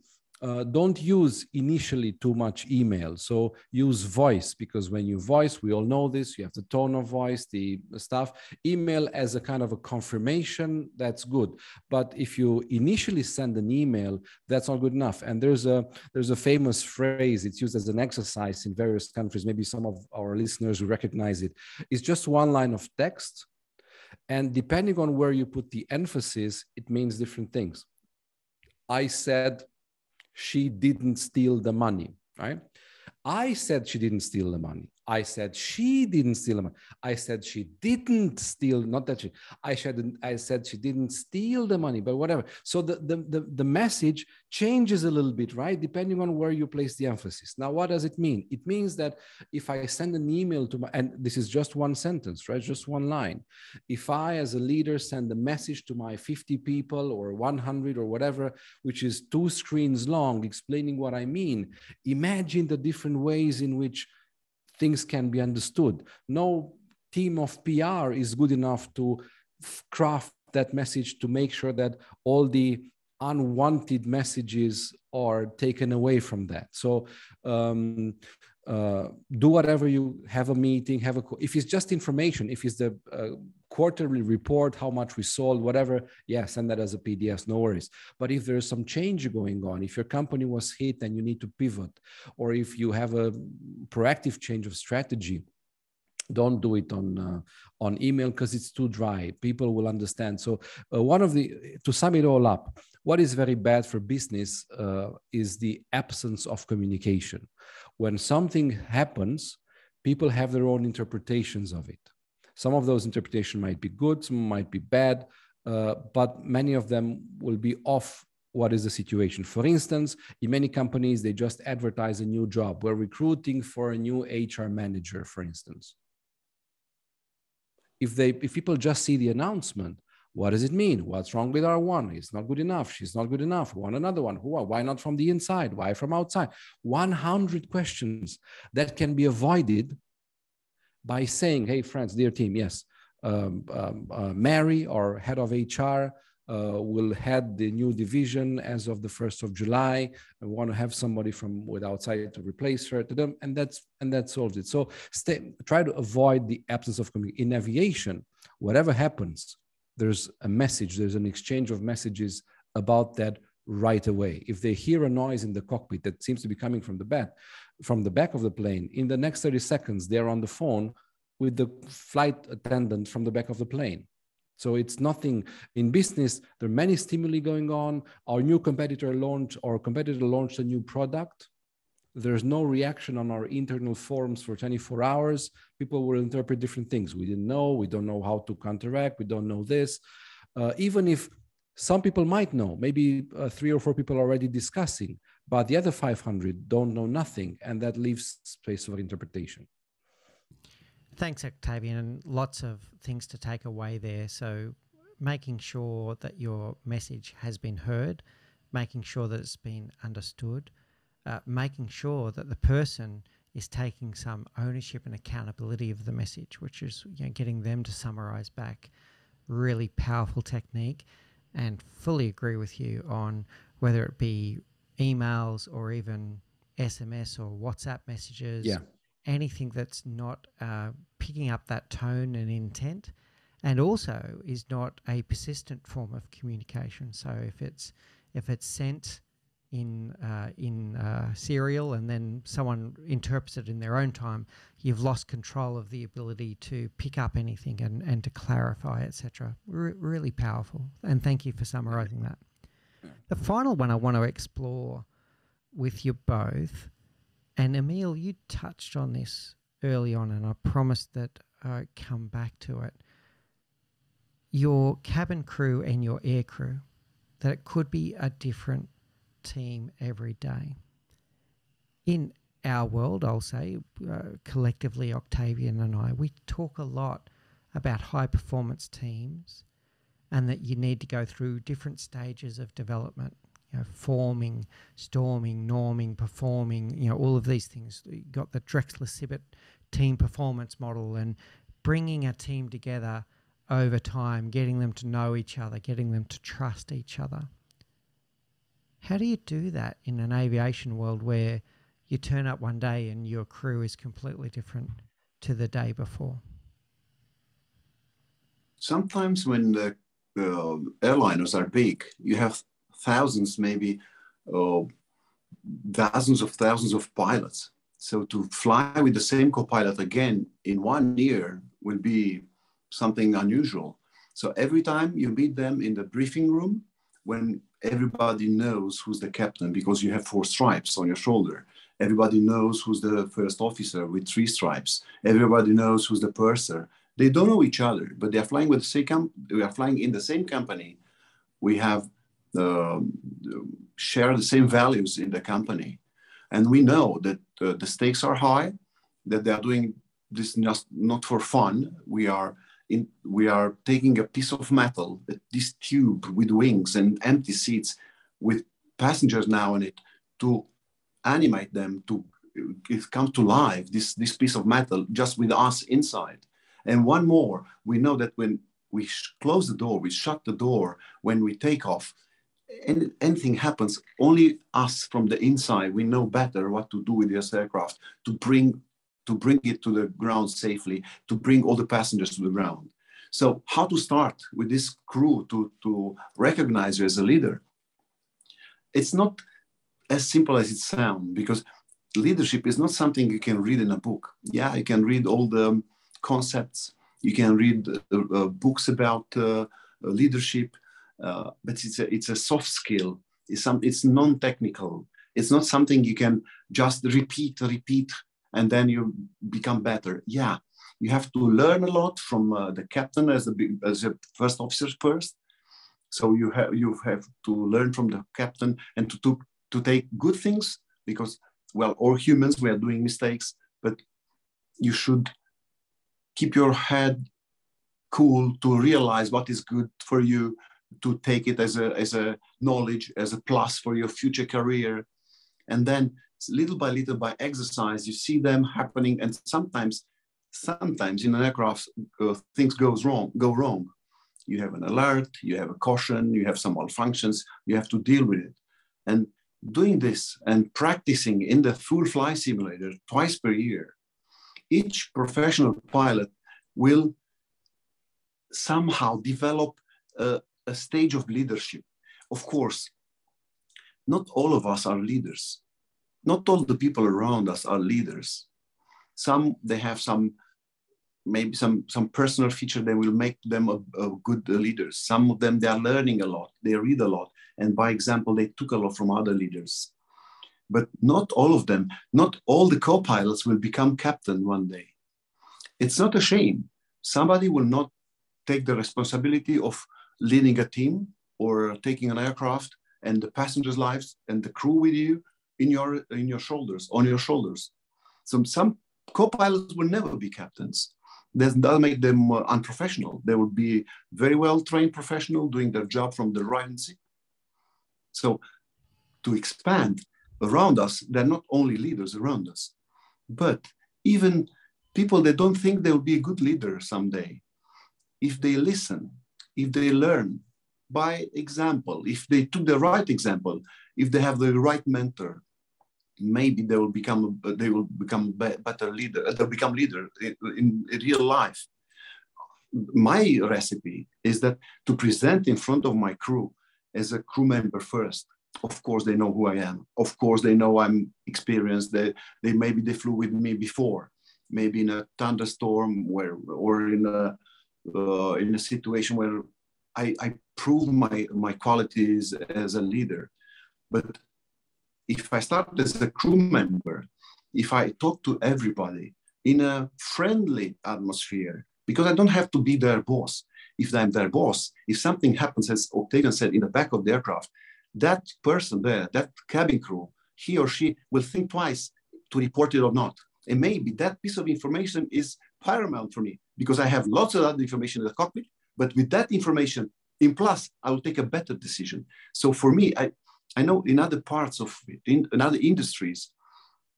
don't use initially too much email. So use voice, because when you voice, we all know this, you have the tone of voice, the stuff. Email as a kind of a confirmation, that's good. But if you initially send an email, that's not good enough. And there's a famous phrase, it's used as an exercise in various countries. Maybe some of our listeners will recognize it. It's just one line of text. And depending on where you put the emphasis, it means different things. I said, she didn't steal the money, right? I said she didn't steal the money. I said she didn't steal the money. I said she didn't steal, not that she, I said she didn't steal the money, but whatever. So the message changes a little bit, right? Depending on where you place the emphasis. Now, what does it mean? It means that if I send an email to my, and this is just one sentence, right? Just one line. If I, as a leader, send a message to my 50 people or 100 or whatever, which is 2 screens long, explaining what I mean, imagine the different ways in which things can be understood. No team of PR is good enough to craft that message to make sure that all the unwanted messages are taken away from that. So do whatever you have a meeting, if it's just information, if it's the quarterly report, how much we sold, whatever, yeah, send that as a PDF, no worries. But if there's some change going on, if your company was hit and you need to pivot, or if you have a proactive change of strategy, don't do it on email, because it's too dry. People will understand. So to sum it all up, what is very bad for business is the absence of communication. When something happens, people have their own interpretations of it. Some of those interpretations might be good, some might be bad, but many of them will be off what is the situation. For instance, in many companies, they just advertise a new job. We're recruiting for a new HR manager, for instance. If people just see the announcement, what does it mean? What's wrong with our one? It's not good enough. She's not good enough. We want another one. Why not from the inside? Why from outside? 100 questions that can be avoided by saying, hey, friends, dear team, yes, Mary, our head of HR, will head the new division as of the 1st of July. I want to have somebody from outside to replace her to them. And that solves it. So try to avoid the absence of communication. In aviation, whatever happens, there's a message, there's an exchange of messages about that right away. If they hear a noise in the cockpit that seems to be coming from the back of the plane, in the next 30 seconds, they're on the phone with the flight attendant from the back of the plane. So it's nothing in business. There are many stimuli going on. Our new competitor launched a new product. There's no reaction on our internal forums for 24 hours. People will interpret different things. We didn't know. We don't know how to counteract. We don't know this. Even if some people might know, maybe 3 or 4 people are already discussing, but the other 500 don't know nothing. And that leaves space for interpretation. Thanks, Octavian, and lots of things to take away there. So making sure that your message has been heard, making sure that it's been understood, making sure that the person is taking some ownership and accountability of the message, which is, you know, getting them to summarize back. Really powerful technique, and fully agree with you on whether it be emails or even SMS or WhatsApp messages. Yeah. Anything that's not picking up that tone and intent, and also is not a persistent form of communication. So if it's sent in serial and then someone interprets it in their own time, you've lost control of the ability to pick up anything and to clarify, etc. Really powerful. And thank you for summarizing that. The final one I want to explore with you both. And Emil, you touched on this early on, and I promised that I'd come back to it. Your cabin crew and your air crew, that it could be a different team every day. In our world, I'll say, collectively, Octavian and I, we talk a lot about high-performance teams and that you need to go through different stages of development. You know, forming, storming, norming, performing, you know, all of these things. You got the Drexler-Sibbett team performance model, and bringing a team together over time, getting them to know each other, getting them to trust each other. How do you do that in an aviation world where you turn up one day and your crew is completely different to the day before? Sometimes when the airliners are big, you have thousands, maybe dozens of thousands of pilots. So to fly with the same co-pilot again in 1 year will be something unusual. So every time you meet them in the briefing room, when everybody knows who's the captain because you have 4 stripes on your shoulder. Everybody knows who's the first officer with 3 stripes. Everybody knows who's the purser. They don't know each other, but they are flying with the same we are flying in the same company. We have share the same values in the company. And we know that the stakes are high, that they are doing this not for fun. We are taking a piece of metal, this tube with wings and empty seats with passengers now in it, to animate them, to it comes to life, this piece of metal just with us inside. And one more, we know that when we close the door, we shut the door, when we take off, and anything happens, only us from the inside, we know better what to do with this aircraft to bring it to the ground safely, to bring all the passengers to the ground. So how to start with this crew to recognize you as a leader? It's not as simple as it sounds, because leadership is not something you can read in a book. Yeah, you can read all the concepts, you can read books about leadership, but it's a soft skill. It's non-technical. It's not something you can just repeat, and then you become better. Yeah, you have to learn a lot from the captain as a first officer first. So you have to learn from the captain and to take good things, because, well, all humans, we are doing mistakes, but you should keep your head cool to realize what is good for you, to take it as a knowledge, as a plus for your future career. And then little by exercise, you see them happening. And sometimes in an aircraft, things go wrong. You have an alert, you have a caution, you have some malfunctions, you have to deal with it. And doing this and practicing in the full flight simulator twice per year, each professional pilot will somehow develop a stage of leadership. Of course, not all of us are leaders. Not all the people around us are leaders. Some, they have some, maybe some personal feature that will make them a good leaders. Some of them, they are learning a lot, they read a lot. And by example, they took a lot from other leaders. But not all of them, not all the co-pilots will become captain one day. It's not a shame. Somebody will not take the responsibility of leading a team or taking an aircraft and the passengers' lives and the crew with you in your shoulders, on your shoulders. Some co-pilots will never be captains. That'll make them unprofessional. They will be very well-trained professional doing their job from the right seat. So to expand around us, they're not only leaders around us, but even people that don't think they'll be a good leader someday. If they listen, if they learn by example, if they took the right example, if they have the right mentor, maybe they'll become leaders in real life. My recipe is that to present in front of my crew as a crew member first. Of course, they know who I am. Of course, they know I'm experienced. Maybe they flew with me before, maybe in a thunderstorm or in a situation where I prove my qualities as a leader. But if I start as a crew member, if I talk to everybody in a friendly atmosphere, because I don't have to be their boss. If I'm their boss, if something happens, as Octavian said, in the back of the aircraft, that person there, that cabin crew, he or she will think twice to report it or not. And maybe that piece of information is paramount for me because I have lots of other information in the cockpit, but with that information in plus, I will take a better decision. So for me, I know in other parts of, in other industries,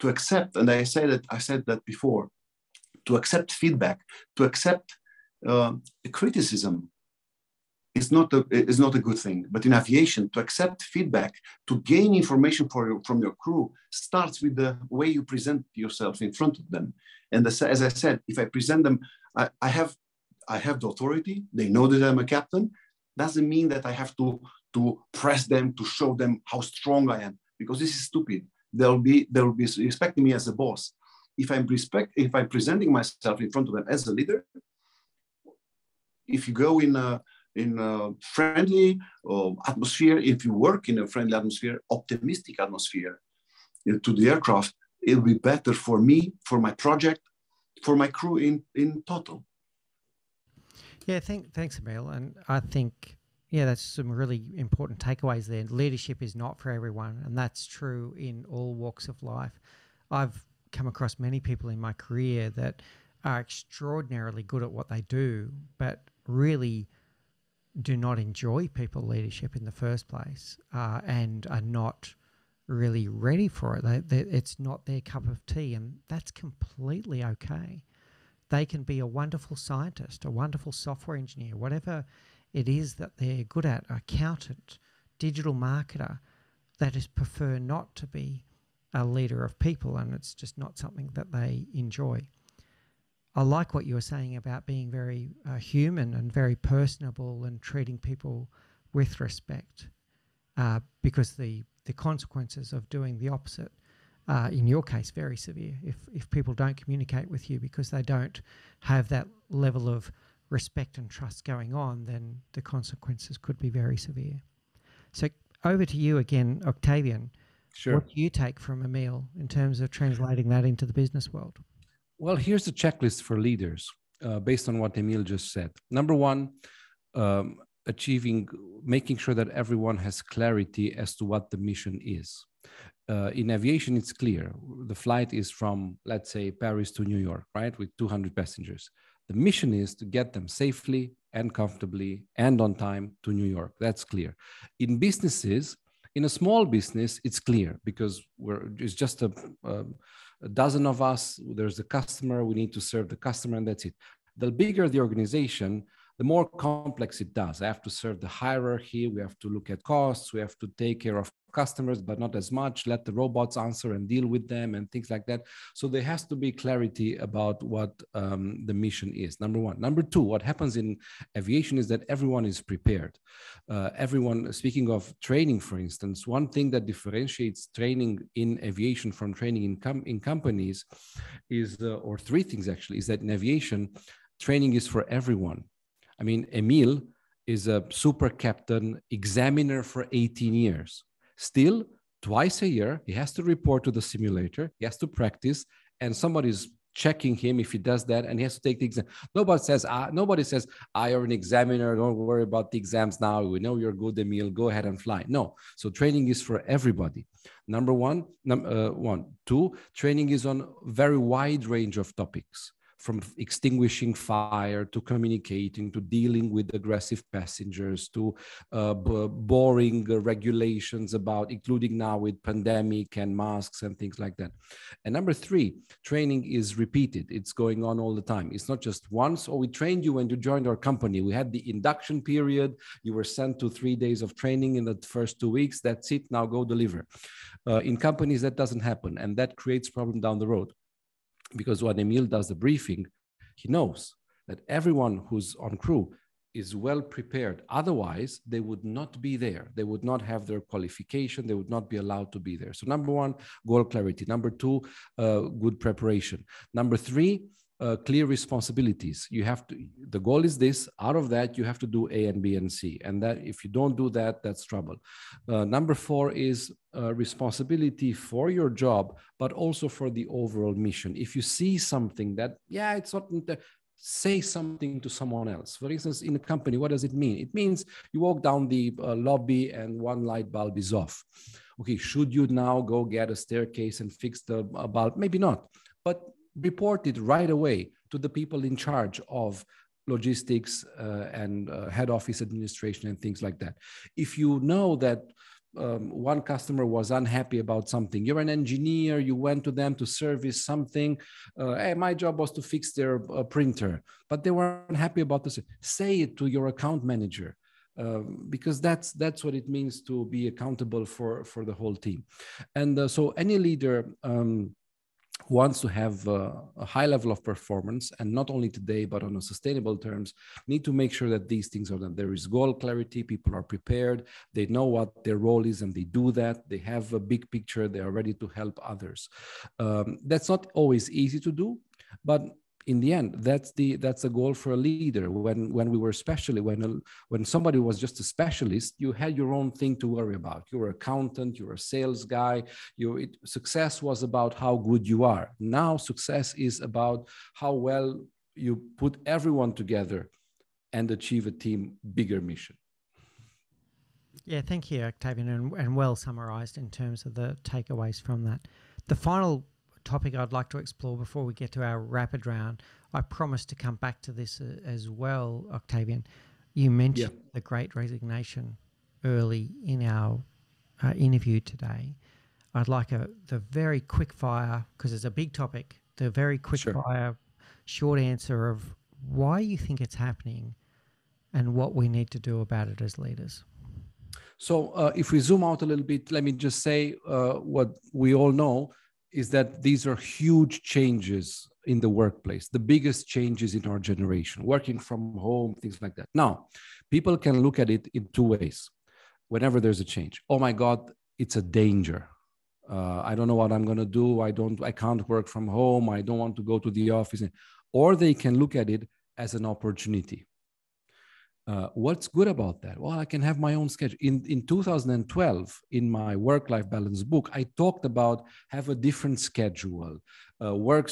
to accept, and I said that before, to accept feedback, to accept criticism is not a good thing. But in aviation, to accept feedback, to gain information from your crew, starts with the way you present yourself in front of them. And as I said, if I present them, I have the authority, they know that I'm a captain, doesn't mean that I have to press them, to show them how strong I am, because this is stupid. They'll be respecting me as a boss. If I'm presenting myself in front of them as a leader, if you go in a friendly atmosphere, if you work in a friendly atmosphere, optimistic atmosphere, to the aircraft, it'll be better for me, for my project, for my crew in total. Yeah, thanks, Emil. And I think, yeah, that's some really important takeaways there. Leadership is not for everyone, and that's true in all walks of life. I've come across many people in my career that are extraordinarily good at what they do, but really do not enjoy people leadership in the first place, and are not really ready for it. It's not their cup of tea, and that's completely okay. They can be a wonderful scientist, a wonderful software engineer, whatever it is that they're good at, accountant, digital marketer. They just prefer not to be a leader of people, and it's just not something that they enjoy. I like what you were saying about being very human and very personable and treating people with respect, because the consequences of doing the opposite are, in your case, very severe. If people don't communicate with you because they don't have that level of respect and trust going on, then the consequences could be very severe. So over to you again, Octavian. Sure. What do you take from Emil in terms of translating that into the business world? Well, here's a checklist for leaders based on what Emil just said. Number one, making sure that everyone has clarity as to what the mission is. In aviation, it's clear. The flight is from, let's say, Paris to New York, right, with 200 passengers. The mission is to get them safely and comfortably and on time to New York. That's clear. In businesses, in a small business, it's clear because it's just a dozen of us, there's a customer, we need to serve the customer, and that's it. The bigger the organization, the more complex it does. I have to serve the hierarchy. We have to look at costs. We have to take care of customers, but not as much. Let the robots answer and deal with them and things like that. So there has to be clarity about what the mission is, number one. Number two, what happens in aviation is that everyone is prepared. Everyone, speaking of training, for instance, one thing that differentiates training in aviation from training in companies is, or three things actually, is that in aviation, training is for everyone. I mean, Emil is a super captain examiner for 18 years. Still, twice a year, he has to report to the simulator, he has to practice, and somebody's checking him if he does that, and he has to take the exam. Nobody says, "I am an examiner, don't worry about the exams now, we know you're good, Emil, go ahead and fly." No, so training is for everybody. Number one. Two, training is on a very wide range of topics, from extinguishing fire to communicating, to dealing with aggressive passengers, to boring regulations about, including now with pandemic and masks and things like that. And number three, training is repeated. It's going on all the time. It's not just once, "Oh, we trained you when you joined our company. We had the induction period. You were sent to 3 days of training in the first 2 weeks. That's it. Now go deliver." In companies, that doesn't happen. And that creates problem down the road. Because when Emil does the briefing, he knows that everyone who's on crew is well prepared. Otherwise, they would not be there. They would not have their qualification. They would not be allowed to be there. So number one, goal clarity. Number two, good preparation. Number three, clear responsibilities. You have to, the goal is this, out of that, you have to do A and B and C. And that if you don't do that, that's trouble. Number four is responsibility for your job, but also for the overall mission. If you see something that, yeah, it's not, say something to someone else. For instance, in a company, what does it mean? It means you walk down the lobby and one light bulb is off. Okay, should you now go get a staircase and fix the bulb? Maybe not, but report it right away to the people in charge of logistics and head office administration and things like that. If you know that one customer was unhappy about something, you're an engineer, you went to them to service something. "Hey, my job was to fix their printer, but they weren't happy about this." Say it to your account manager. Because that's what it means to be accountable for the whole team. And so any leader wants to have a high level of performance, and not only today, but on a sustainable terms, need to make sure that these things are done. There is goal clarity, people are prepared, they know what their role is and they do that, they have a big picture, they are ready to help others. That's not always easy to do, but in the end, that's a goal for a leader. When we were especially, when somebody was just a specialist, you had your own thing to worry about. You were an accountant, you were a sales guy. Success was about how good you are. Now success is about how well you put everyone together and achieve a team bigger mission. Yeah, thank you, Octavian, and well summarized in terms of the takeaways from that. The final topic I'd like to explore before we get to our rapid round. I promise to come back to this as well, Octavian. You mentioned the Great Resignation early in our interview today. I'd like the very quick fire, because it's a big topic, the very quick fire short answer of why you think it's happening and what we need to do about it as leaders. So if we zoom out a little bit, let me just say what we all know is that these are huge changes in the workplace, the biggest changes in our generation, working from home, things like that. Now, people can look at it in two ways. Whenever there's a change, "Oh my God, it's a danger. I don't know what I'm going to do. I can't work from home. I don't want to go to the office." Or they can look at it as an opportunity. What's good about that? Well, I can have my own schedule. In 2012, in my work-life balance book, I talked about have a different schedule, work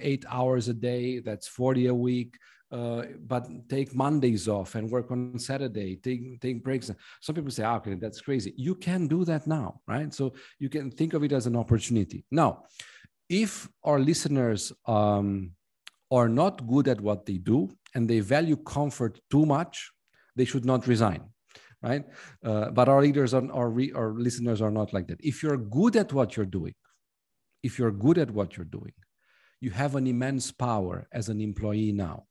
8 hours a day, that's 40 a week, but take Mondays off and work on Saturday, take breaks. Some people say, "Okay, that's crazy." You can do that now, right? So you can think of it as an opportunity. Now, if our listeners are not good at what they do, and they value comfort too much, they should not resign, right? But our leaders and our listeners are not like that. If you're good at what you're doing, you have an immense power as an employee now.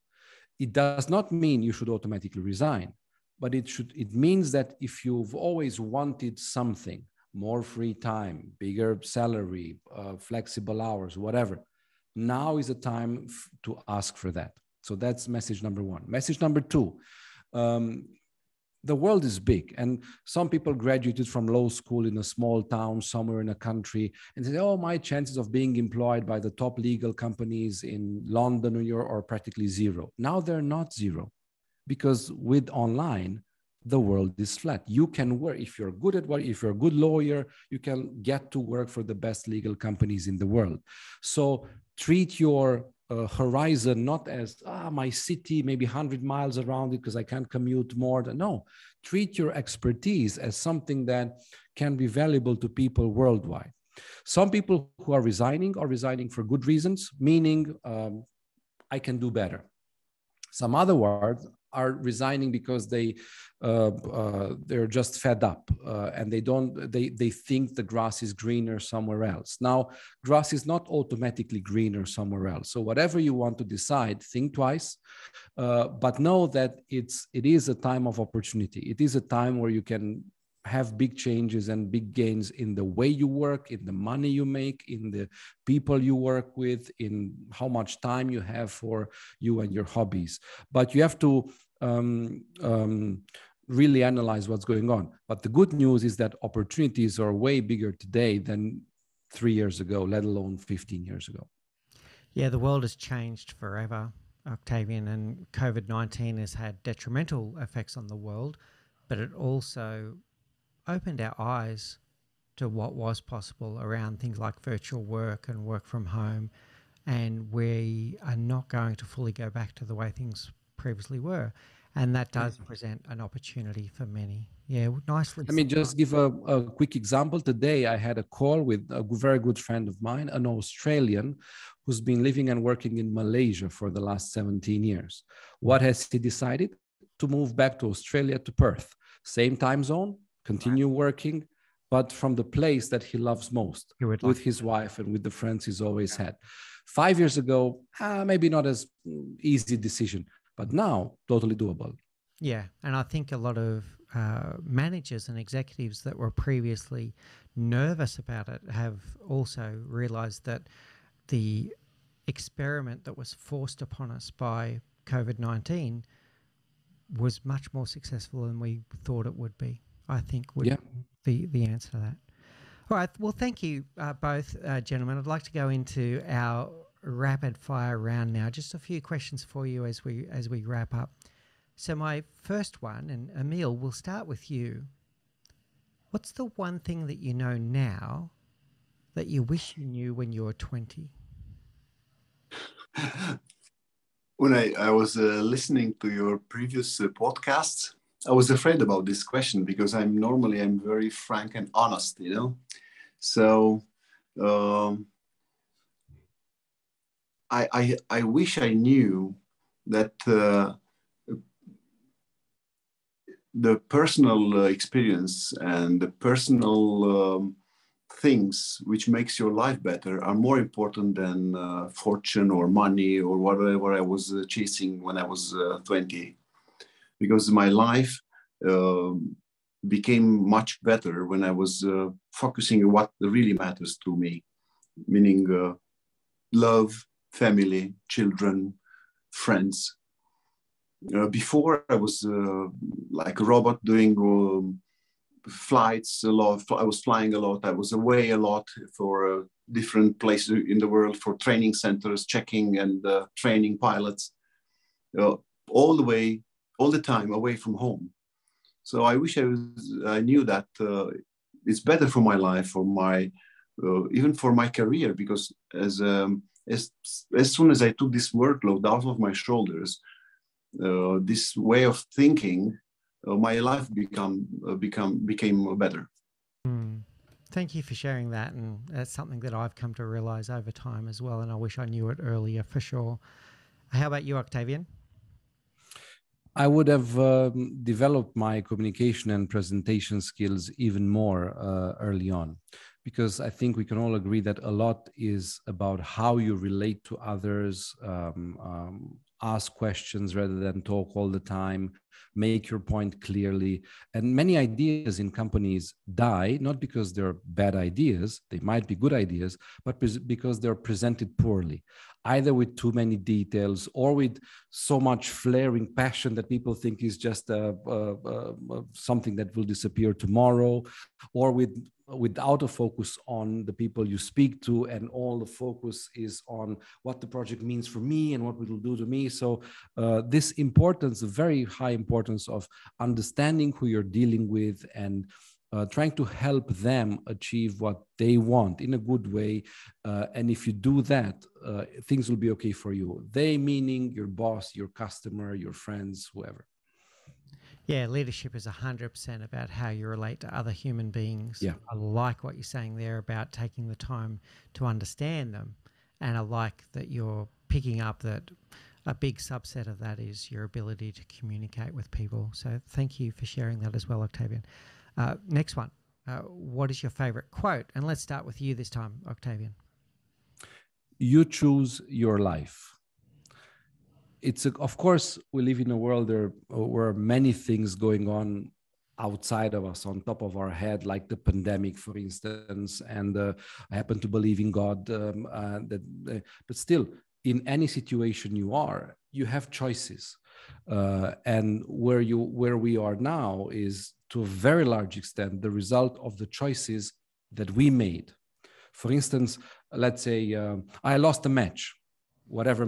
It does not mean you should automatically resign, but it means that if you've always wanted something, more free time, bigger salary, flexible hours, whatever, now is the time to ask for that. So that's message number one. Message number two, the world is big, and some people graduated from law school in a small town somewhere in a country and said, oh, my chances of being employed by the top legal companies in London or New York are practically zero. Now they're not zero, because with online, the world is flat. You can work, if you're good at work, if you're a good lawyer, you can get to work for the best legal companies in the world. So treat your horizon not as my city, maybe 100 miles around it because I can't commute more. No, treat your expertise as something that can be valuable to people worldwide. Some people who are resigning for good reasons, meaning I can do better. Some other words are resigning because they're just fed up and they think the grass is greener somewhere else. Now, grass is not automatically greener somewhere else. So whatever you want to decide, think twice, but know that it is a time of opportunity. It is a time where you can have big changes and big gains in the way you work, in the money you make, in the people you work with, in how much time you have for you and your hobbies. But you have to really analyze what's going on. But the good news is that opportunities are way bigger today than 3 years ago, let alone 15 years ago. Yeah, the world has changed forever, Octavian, and COVID-19 has had detrimental effects on the world, but it also opened our eyes to what was possible around things like virtual work and work from home, and we are not going to fully go back to the way things previously were, and that does present an opportunity for many. Yeah, nicely. Let me just give a quick example. Today I had a call with a very good friend of mine, an Australian who's been living and working in Malaysia for the last 17 years. What has he decided? To move back to Australia, to Perth. Same time zone, continue working, but from the place that he loves most, with his wife and with the friends he's always had. 5 years ago, maybe not as easy decision, but now totally doable. Yeah, and I think a lot of managers and executives that were previously nervous about it have also realized that the experiment that was forced upon us by COVID-19 was much more successful than we thought it would be. I think would be the answer to that. All right. Well, thank you both gentlemen. I'd like to go into our rapid fire round now. Just a few questions for you as we wrap up. So my first one, and Emil, we'll start with you. What's the one thing that you know now that you wish you knew when you were 20? When I was listening to your previous podcasts, I was afraid about this question because I'm normally very frank and honest, you know. So I wish I knew that the personal experience and the personal things which makes your life better are more important than fortune or money or whatever I was chasing when I was 20. Because my life became much better when I was focusing on what really matters to me, meaning love, family, children, friends. Before I was like a robot doing flights a lot. I was flying a lot. I was away a lot for different places in the world, for training centers, checking and training pilots, all the time away from home. So I wish I knew that it's better for my life, for my even for my career, because as soon as I took this workload out of my shoulders, this way of thinking, my life became better. Thank you for sharing that, and that's something that I've come to realize over time as well, and I wish I knew it earlier for sure. How about you, Octavian? I would have developed my communication and presentation skills even more early on, because I think we can all agree that a lot is about how you relate to others, ask questions rather than talk all the time, make your point clearly. And many ideas in companies die, not because they're bad ideas, they might be good ideas, but because they're presented poorly, either with too many details or with so much flaring passion that people think is just something that will disappear tomorrow, or with out of focus on the people you speak to, and all the focus is on what the project means for me and what it will do to me. So this importance, the very high importance of understanding who you're dealing with and trying to help them achieve what they want in a good way. And if you do that, things will be okay for you. They meaning your boss, your customer, your friends, whoever. Yeah, leadership is 100% about how you relate to other human beings. Yeah. I like what you're saying there about taking the time to understand them. And I like that you're picking up that a big subset of that is your ability to communicate with people. So thank you for sharing that as well, Octavian. Next one. What is your favorite quote? And let's start with you this time, Octavian. You choose your life. It's of course, we live in a world where many things going on outside of us, on top of our head, like the pandemic, for instance. And I happen to believe in God, but still, in any situation you are, you have choices. And where we are now is, to a very large extent, the result of the choices that we made. For instance, let's say I lost a match, whatever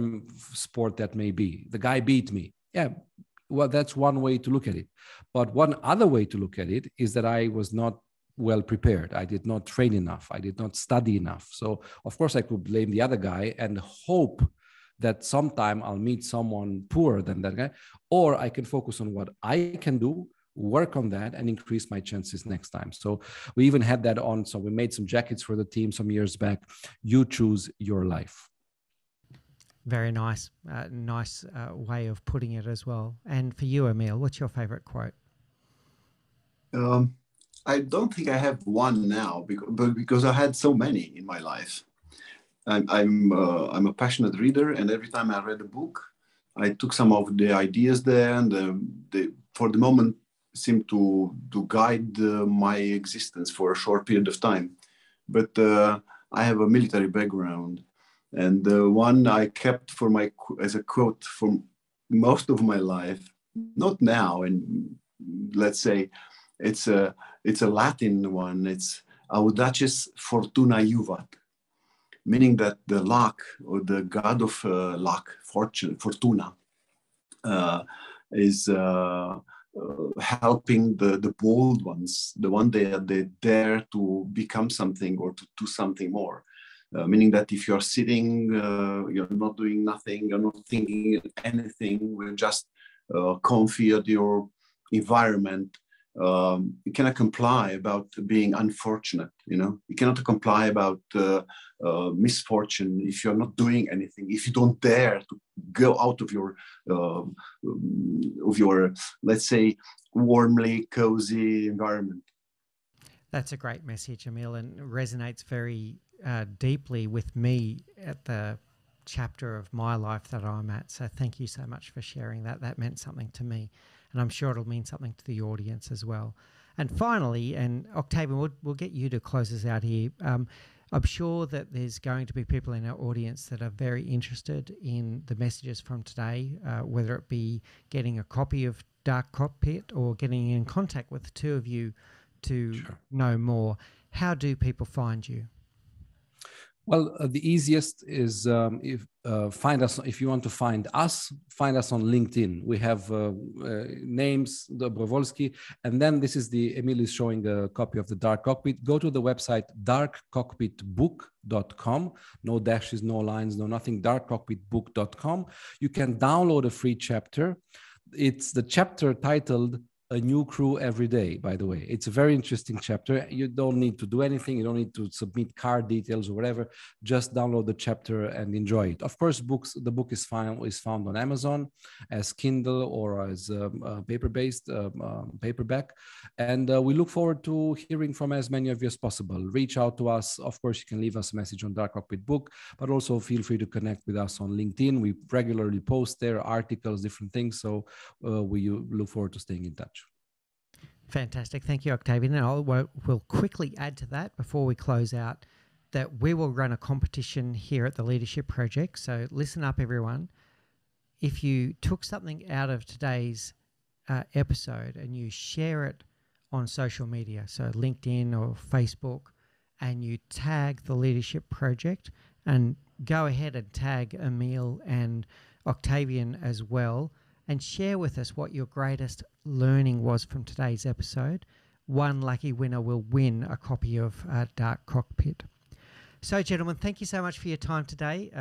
sport that may be. The guy beat me. Yeah, well, that's one way to look at it. But one other way to look at it is that I was not well prepared. I did not train enough. I did not study enough. So, of course, I could blame the other guy and hope that sometime I'll meet someone poorer than that guy. Or I can focus on what I can do, work on that, and increase my chances next time. So we even had that on. So we made some jackets for the team some years back. You choose your life. Very nice. Nice way of putting it as well. And for you, Emil, what's your favorite quote? I don't think I have one now, because I had so many in my life. I'm a passionate reader, and every time I read a book, I took some of the ideas there, and they, for the moment, seemed to guide my existence for a short period of time. But I have a military background, and one I kept for as a quote for most of my life, not now, and let's say it's a Latin one. It's "Audaces fortuna juvat," meaning that the luck, or the god of luck, fortune, fortuna, is helping the bold ones, the one they dare to become something or to do something more. Meaning that if you're sitting, you're not doing nothing, you're not thinking anything, we're just comfy at your environment. You cannot comply about being unfortunate, you know. You cannot comply about misfortune if you're not doing anything, if you don't dare to go out of your, let's say, warmly cozy environment. That's a great message, Emil, and resonates very deeply with me at the chapter of my life that I'm at. So thank you so much for sharing that. That meant something to me. And I'm sure it'll mean something to the audience as well. And finally, and Octavian, we'll get you to close us out here. I'm sure that there's going to be people in our audience that are very interested in the messages from today, whether it be getting a copy of Dark Cockpit or getting in contact with the two of you to Sure. know more. How do people find you? Well, the easiest is find us. If you want to find us on LinkedIn. We have names, Dobrovolschi, and then this is the, Emil is showing a copy of the Dark Cockpit. Go to the website, darkcockpitbook.com. No dashes, no lines, no nothing, darkcockpitbook.com. You can download a free chapter. It's the chapter titled a new crew every day, by the way. It's a very interesting chapter. You don't need to do anything. You don't need to submit card details or whatever. Just download the chapter and enjoy it. Of course, the book is found on Amazon as Kindle or as paper-based paperback. And we look forward to hearing from as many of you as possible. Reach out to us. Of course, you can leave us a message on Dark Cockpit Book, but also feel free to connect with us on LinkedIn. We regularly post there articles, different things. So we look forward to staying in touch. Fantastic. Thank you, Octavian. And we'll quickly add to that before we close out that we will run a competition here at the Leadership Project. So listen up, everyone. If you took something out of today's episode and you share it on social media, so LinkedIn or Facebook, and you tag the Leadership Project, and go ahead and tag Emil and Octavian as well, and share with us what your greatest learning was from today's episode, one lucky winner will win a copy of Dark Cockpit. So, gentlemen, thank you so much for your time today,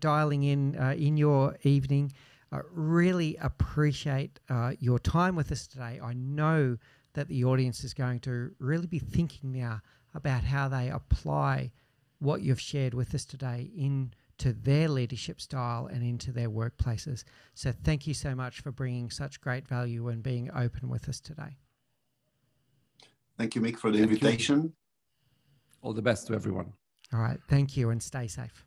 dialing in your evening. I really appreciate your time with us today. I know that the audience is going to really be thinking now about how they apply what you've shared with us today into their leadership style and into their workplaces. So thank you so much for bringing such great value and being open with us today. Thank you, Mick, for the invitation. All the best to everyone. All right. Thank you, and stay safe.